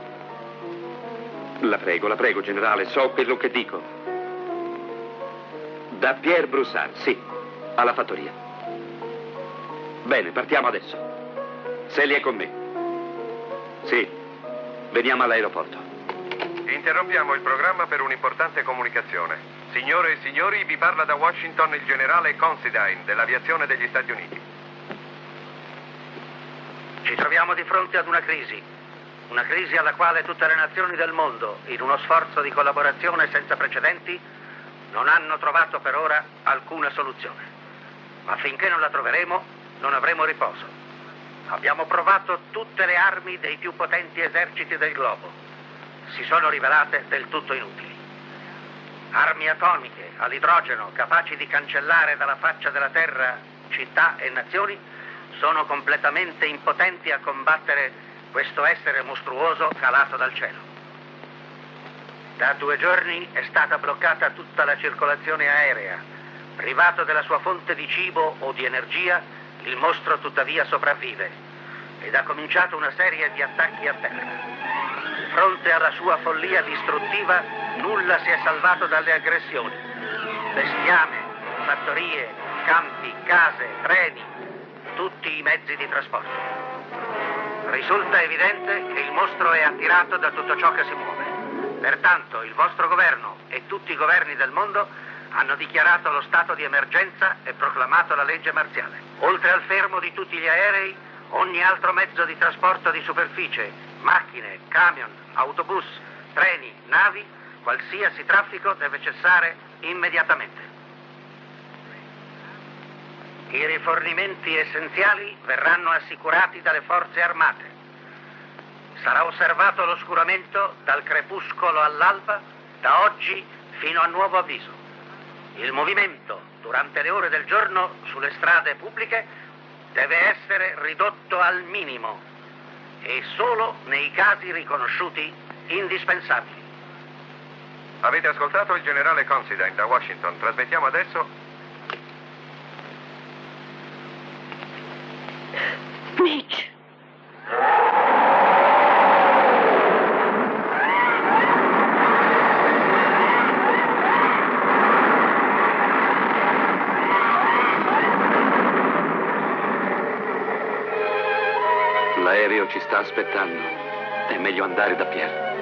La prego, generale, so quello che dico. Da Pierre Broussard, sì, alla fattoria. Bene, partiamo adesso. Sally è con me. Sì, veniamo all'aeroporto. Interrompiamo il programma per un'importante comunicazione. Signore e signori, vi parla da Washington il generale Considine dell'aviazione degli Stati Uniti. Ci troviamo di fronte ad una crisi alla quale tutte le nazioni del mondo, in uno sforzo di collaborazione senza precedenti, non hanno trovato per ora alcuna soluzione. Ma finché non la troveremo, non avremo riposo. Abbiamo provato tutte le armi dei più potenti eserciti del globo. Si sono rivelate del tutto inutili. Armi atomiche, all'idrogeno, capaci di cancellare dalla faccia della terra città e nazioni, sono completamente impotenti a combattere questo essere mostruoso calato dal cielo. Da 2 giorni è stata bloccata tutta la circolazione aerea. Privato della sua fonte di cibo o di energia, il mostro tuttavia sopravvive ed ha cominciato una serie di attacchi a terra. Di fronte alla sua follia distruttiva, nulla si è salvato dalle aggressioni. Bestiame, fattorie, campi, case, treni, tutti i mezzi di trasporto. Risulta evidente che il mostro è attirato da tutto ciò che si muove. Pertanto il vostro governo e tutti i governi del mondo hanno dichiarato lo stato di emergenza e proclamato la legge marziale. Oltre al fermo di tutti gli aerei, ogni altro mezzo di trasporto di superficie, macchine, camion, autobus, treni, navi, qualsiasi traffico deve cessare immediatamente. I rifornimenti essenziali verranno assicurati dalle forze armate. Sarà osservato l'oscuramento dal crepuscolo all'alba, da oggi fino a nuovo avviso. Il movimento durante le ore del giorno sulle strade pubbliche deve essere ridotto al minimo e solo nei casi riconosciuti indispensabili. Avete ascoltato il generale Considine da Washington. Trasmettiamo adesso... Mitch! l'aereo ci sta aspettando. È meglio andare da Pierre.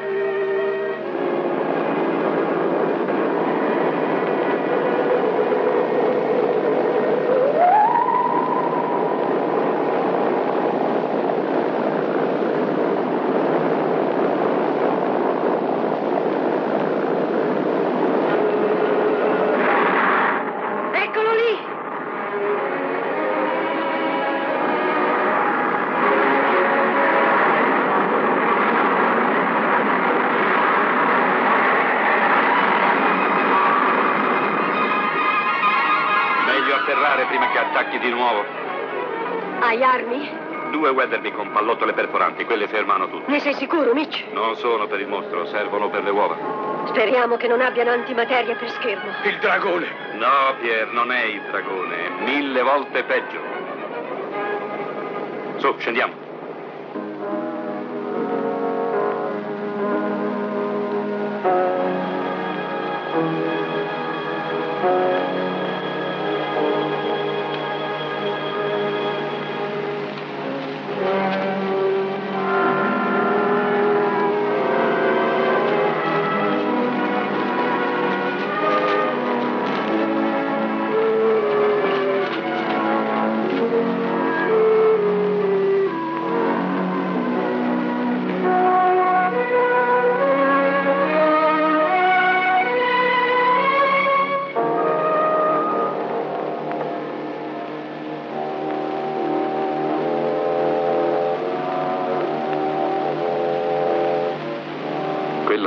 Prima che attacchi di nuovo. Hai armi? 2 Weatherby con pallottole perforanti, quelle fermano tutto. Ne sei sicuro, Mitch? Non sono per il mostro, servono per le uova. Speriamo che non abbiano antimateria per schermo. Il dragone! No, Pierre, non è il dragone, è 1000 volte peggio. Su, scendiamo.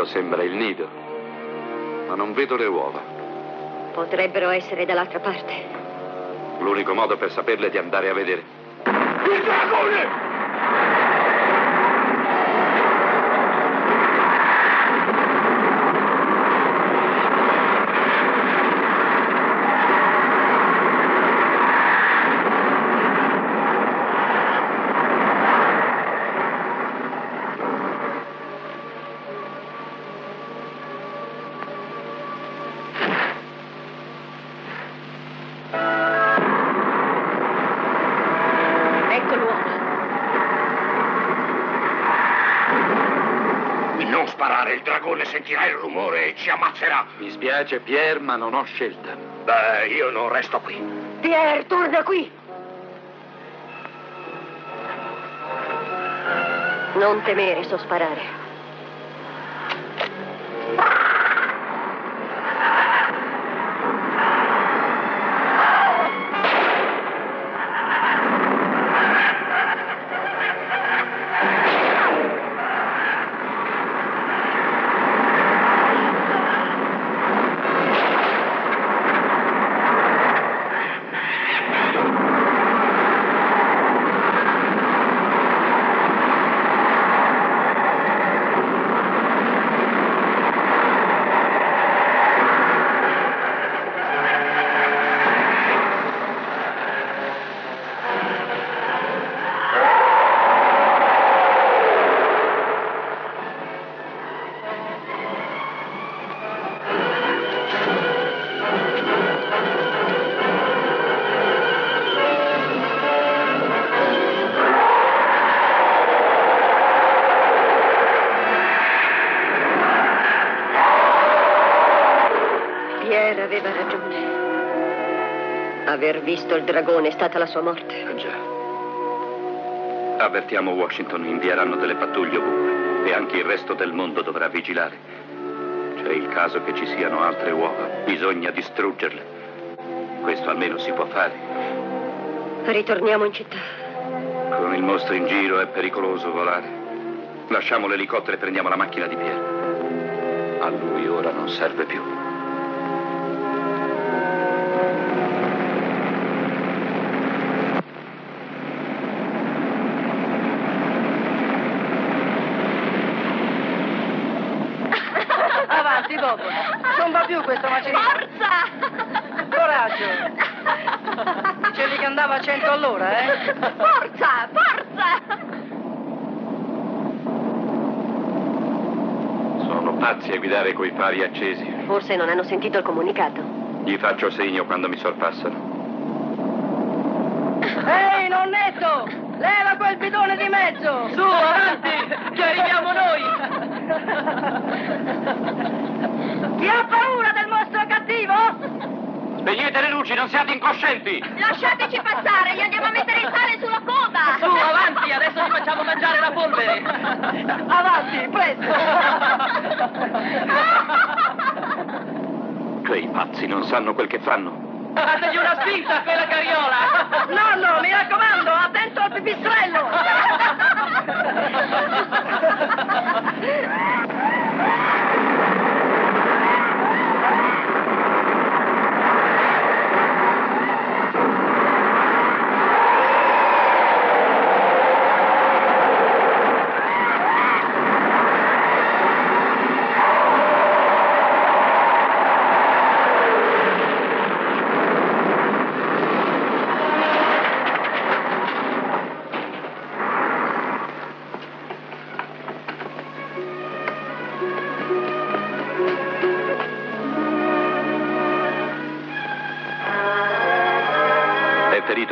Sembra il nido, ma non vedo le uova. Potrebbero essere dall'altra parte. L'unico modo per saperle è di andare a vedere. Il dragone! Sentirà il rumore e ci ammazzerà. Mi spiace, Pierre, ma non ho scelta. Beh, io non resto qui. Pierre, torna qui. Non temere, so sparare. Aveva ragione. Aver visto il dragone è stata la sua morte. Già. Avvertiamo Washington, invieranno delle pattuglie ovunque e anche il resto del mondo dovrà vigilare. C'è il caso che ci siano altre uova, bisogna distruggerle. Questo almeno si può fare. Ritorniamo in città. Con il mostro in giro è pericoloso volare. Lasciamo l'elicottero e prendiamo la macchina di Pierre. A lui ora non serve più. Non va più questo macelino. Forza! Coraggio! Dicevi che andava a 100 all'ora, eh? Forza! Forza! Sono pazzi a guidare coi fari accesi. Forse non hanno sentito il comunicato. Gli faccio segno quando mi sorpassano. Ehi, nonnetto! Leva quel bidone di mezzo! Su, avanti! Che arriviamo noi! Chi ha paura del mostro cattivo? Spegnete le luci, non siate incoscienti! Lasciateci passare, gli andiamo a mettere il sale sulla coda! Su, avanti! Adesso gli facciamo mangiare la polvere! Avanti, presto! Quei pazzi non sanno quel che fanno! Dategli una spinta a quella carriola! Nonno, mi raccomando, attento al pipistrello!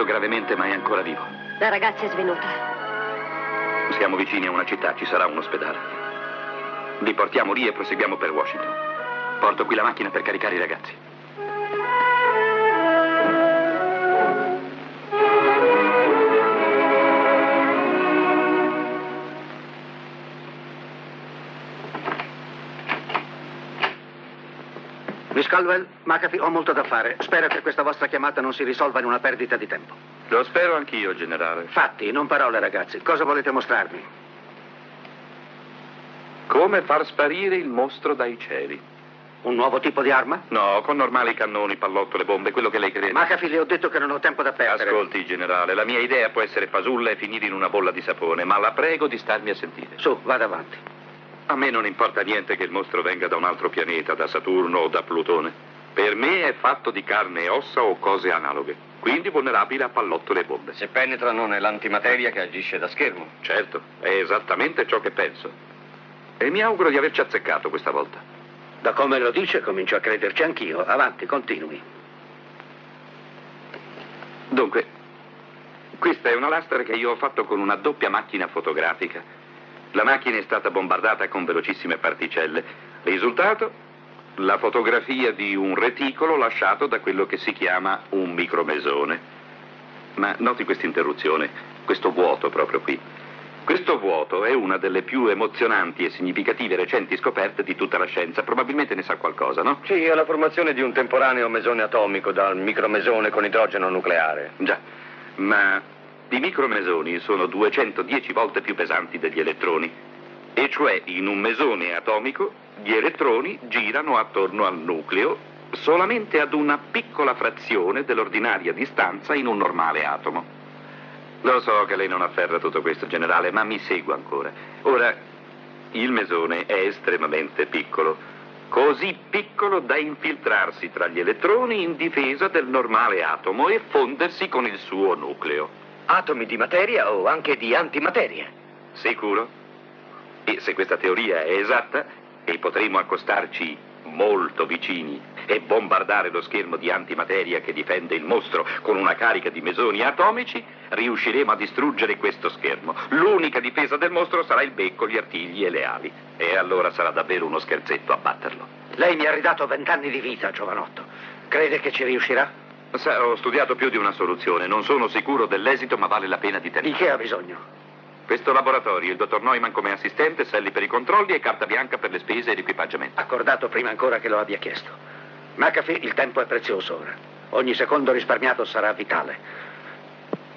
Gravemente, ma è ancora vivo. La ragazza è svenuta. Siamo vicini a una città, ci sarà un ospedale. Vi portiamo lì e proseguiamo per Washington. Porto qui la macchina per caricare i ragazzi. Miss Caldwell, McAfee, ho molto da fare. Spero che questa vostra chiamata non si risolva in una perdita di tempo. Lo spero anch'io, generale. Fatti, non parole, ragazzi. Cosa volete mostrarmi? Come far sparire il mostro dai cieli. Un nuovo tipo di arma? No, con normali cannoni, pallottole, bombe, quello che lei crede. McAfee, le ho detto che non ho tempo da perdere. Ascolti, generale, la mia idea può essere fasulla e finire in una bolla di sapone, ma la prego di starmi a sentire. Su, vada avanti. A me non importa niente che il mostro venga da un altro pianeta, da Saturno o da Plutone. Per me è fatto di carne e ossa o cose analoghe, quindi vulnerabile a pallottole e bombe. Se penetrano nell'antimateria che agisce da schermo. Certo, è esattamente ciò che penso. E mi auguro di averci azzeccato questa volta. Da come lo dice, comincio a crederci anch'io. Avanti, continui. Dunque, questa è una lastra che io ho fatto con una doppia macchina fotografica. La macchina è stata bombardata con velocissime particelle. Risultato? La fotografia di un reticolo lasciato da quello che si chiama un micromesone. Ma noti questa interruzione, questo vuoto proprio qui. Questo vuoto è una delle più emozionanti e significative recenti scoperte di tutta la scienza. Probabilmente ne sa qualcosa, no? Sì, è la formazione di un temporaneo mesone atomico dal micromesone con idrogeno nucleare. Già, ma... I micromesoni sono 210 volte più pesanti degli elettroni, e cioè in un mesone atomico gli elettroni girano attorno al nucleo solamente ad una piccola frazione dell'ordinaria distanza in un normale atomo. Lo so che lei non afferra tutto questo, generale, ma mi segua ancora. Ora, il mesone è estremamente piccolo, così piccolo da infiltrarsi tra gli elettroni in difesa del normale atomo e fondersi con il suo nucleo. Atomi di materia o anche di antimateria. Sicuro? E se questa teoria è esatta e potremo accostarci molto vicini e bombardare lo schermo di antimateria che difende il mostro con una carica di mesoni atomici, riusciremo a distruggere questo schermo. L'unica difesa del mostro sarà il becco, gli artigli e le ali. E allora sarà davvero uno scherzetto abbatterlo. Lei mi ha ridato 20 anni di vita, giovanotto. Crede che ci riuscirà? Sa, ho studiato più di una soluzione, non sono sicuro dell'esito, ma vale la pena di tenere. Di che ha bisogno? Questo laboratorio, il dottor Neumann come assistente, Sally per i controlli e carta bianca per le spese e l'equipaggiamento. Accordato prima ancora che lo abbia chiesto. McAfee, il tempo è prezioso ora. Ogni secondo risparmiato sarà vitale.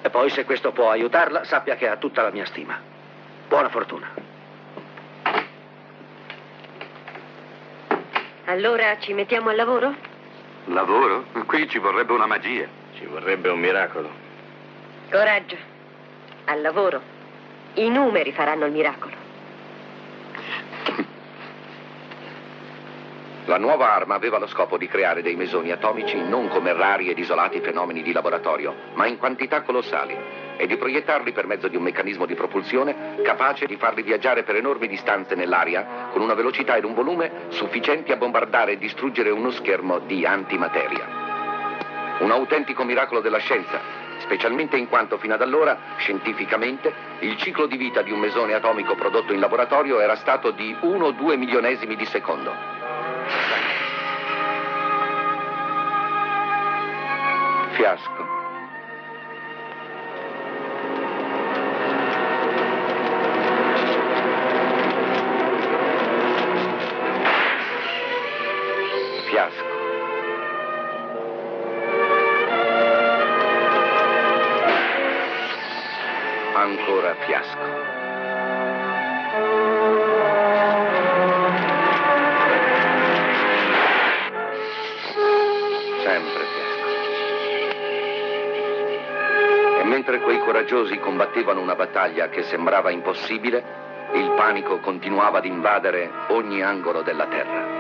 E poi, se questo può aiutarla, sappia che ha tutta la mia stima. Buona fortuna. Allora ci mettiamo al lavoro? Lavoro? Qui ci vorrebbe una magia. Ci vorrebbe un miracolo. Coraggio. Al lavoro. I numeri faranno il miracolo. La nuova arma aveva lo scopo di creare dei mesoni atomici non come rari ed isolati fenomeni di laboratorio, ma in quantità colossali, e di proiettarli per mezzo di un meccanismo di propulsione capace di farli viaggiare per enormi distanze nell'aria con una velocità ed un volume sufficienti a bombardare e distruggere uno schermo di antimateria. Un autentico miracolo della scienza, specialmente in quanto fino ad allora, scientificamente, il ciclo di vita di un mesone atomico prodotto in laboratorio era stato di 1-2 milionesimi di secondo. Fiasco. Ancora fiasco. Sempre fiasco. E mentre quei coraggiosi combattevano una battaglia che sembrava impossibile, il panico continuava ad invadere ogni angolo della Terra.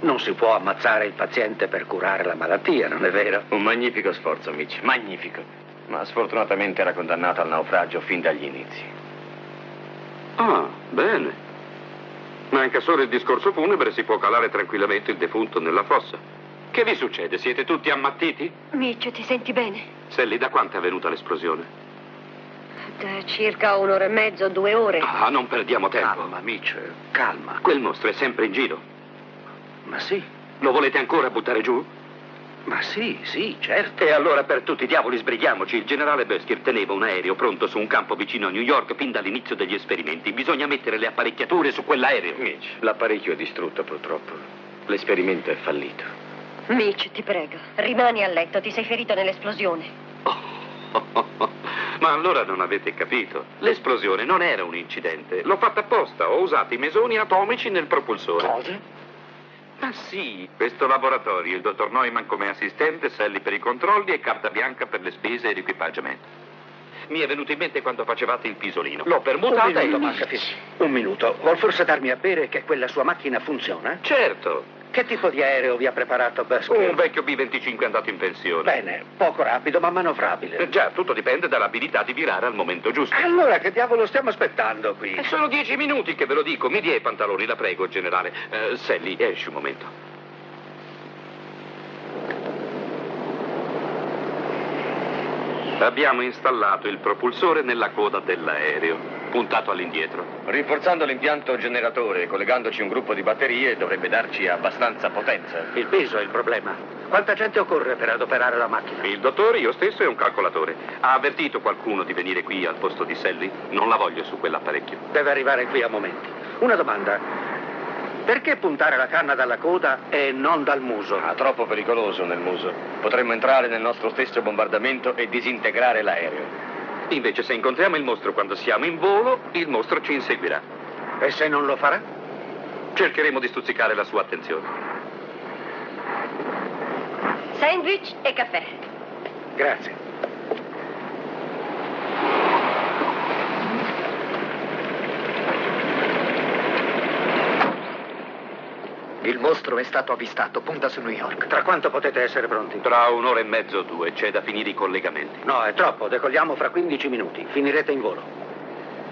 Non si può ammazzare il paziente per curare la malattia, non è vero? Un magnifico sforzo, Mitch, magnifico. Ma sfortunatamente era condannato al naufragio fin dagli inizi. Ah, bene. Manca solo il discorso funebre, si può calare tranquillamente il defunto nella fossa. Che vi succede? Siete tutti ammattiti? Mitch, ti senti bene? Sally, da quanto è avvenuta l'esplosione? Da circa 1 ora e mezzo, 2 ore. Ah, non perdiamo tempo. Calma, Mitch, calma. Quel mostro è sempre in giro. Ma sì. Lo volete ancora buttare giù? Ma sì, certo. E allora per tutti i diavoli sbrighiamoci. Il generale Buskirk teneva un aereo pronto su un campo vicino a New York fin dall'inizio degli esperimenti. Bisogna mettere le apparecchiature su quell'aereo. Mitch, l'apparecchio è distrutto purtroppo. L'esperimento è fallito. Mitch, ti prego, rimani a letto. Ti sei ferito nell'esplosione. Ma allora non avete capito. L'esplosione non era un incidente. L'ho fatta apposta. Ho usato i mesoni atomici nel propulsore. Cosa? Ma sì, questo laboratorio, il dottor Neumann come assistente, Sally per i controlli e carta bianca per le spese e l'equipaggiamento. Mi è venuto in mente quando facevate il pisolino. L'ho permutata Un minuto, vuol forse darmi a bere che quella sua macchina funziona? Certo. Che tipo di aereo vi ha preparato Buskirk? Un vecchio B-25 andato in pensione. Bene, poco rapido ma manovrabile. Già, tutto dipende dall'abilità di virare al momento giusto. Allora, che diavolo stiamo aspettando qui? Sono 10 minuti che ve lo dico. Mi dia i pantaloni, la prego, generale. Sally, esci un momento. Abbiamo installato il propulsore nella coda dell'aereo, puntato all'indietro. Rinforzando l'impianto generatore e collegandoci un gruppo di batterie dovrebbe darci abbastanza potenza. Il peso è il problema. Quanta gente occorre per adoperare la macchina? Il dottore, io stesso e un calcolatore. Ha avvertito qualcuno di venire qui al posto di Sally? Non la voglio su quell'apparecchio. Deve arrivare qui a momenti. Una domanda. Perché puntare la canna dalla coda e non dal muso? Ah, troppo pericoloso nel muso. Potremmo entrare nel nostro stesso bombardamento e disintegrare l'aereo. Invece, se incontriamo il mostro quando siamo in volo, il mostro ci inseguirà. E se non lo farà? Cercheremo di stuzzicare la sua attenzione. Sandwich e caffè. Grazie. Il mostro è stato avvistato, punta su New York. Tra quanto potete essere pronti? Tra 1 ora e mezzo, 2, c'è da finire i collegamenti. No, è troppo, decolliamo fra 15 minuti, finirete in volo.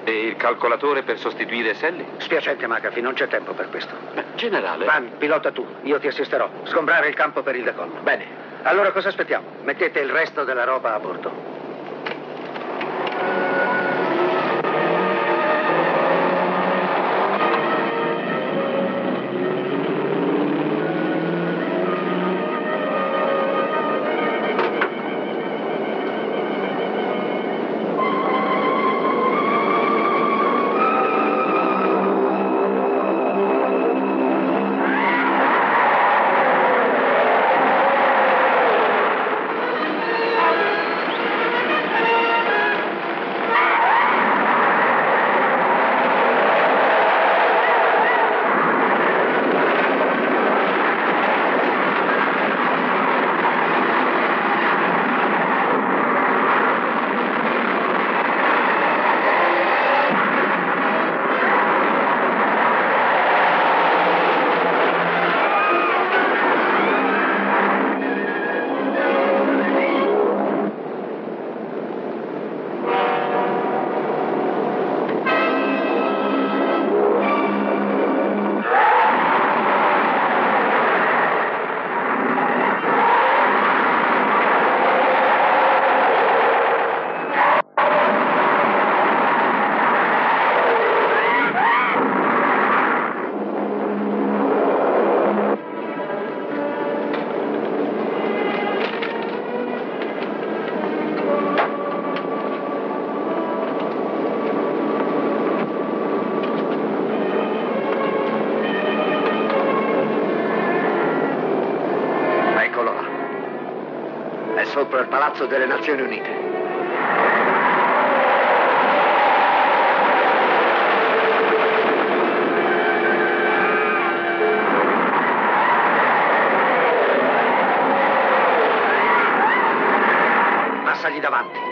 E il calcolatore per sostituire Sally? Spiacente, McAfee, non c'è tempo per questo. Beh, generale... Van, pilota tu, io ti assisterò. Sgombrare il campo per il decollo. Bene. Allora cosa aspettiamo? Mettete il resto della roba a bordo. sopra il Palazzo delle Nazioni Unite. Passagli davanti.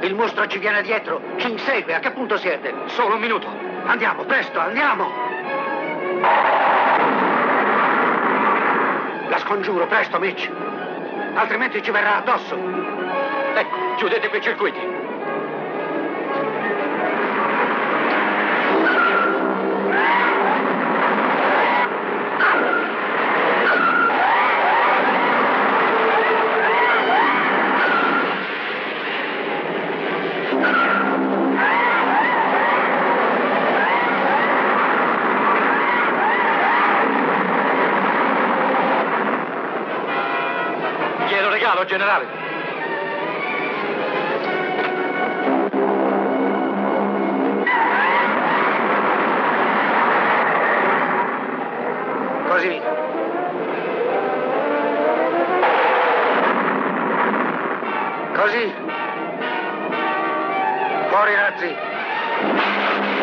Il mostro ci viene dietro, ci insegue, a che punto siete? Solo un minuto. Andiamo, presto, andiamo! La scongiuro, presto, Mitch. Altrimenti ci verrà addosso. Ecco, chiudete quei circuiti. Generale. Così. Così. Fuori razzi.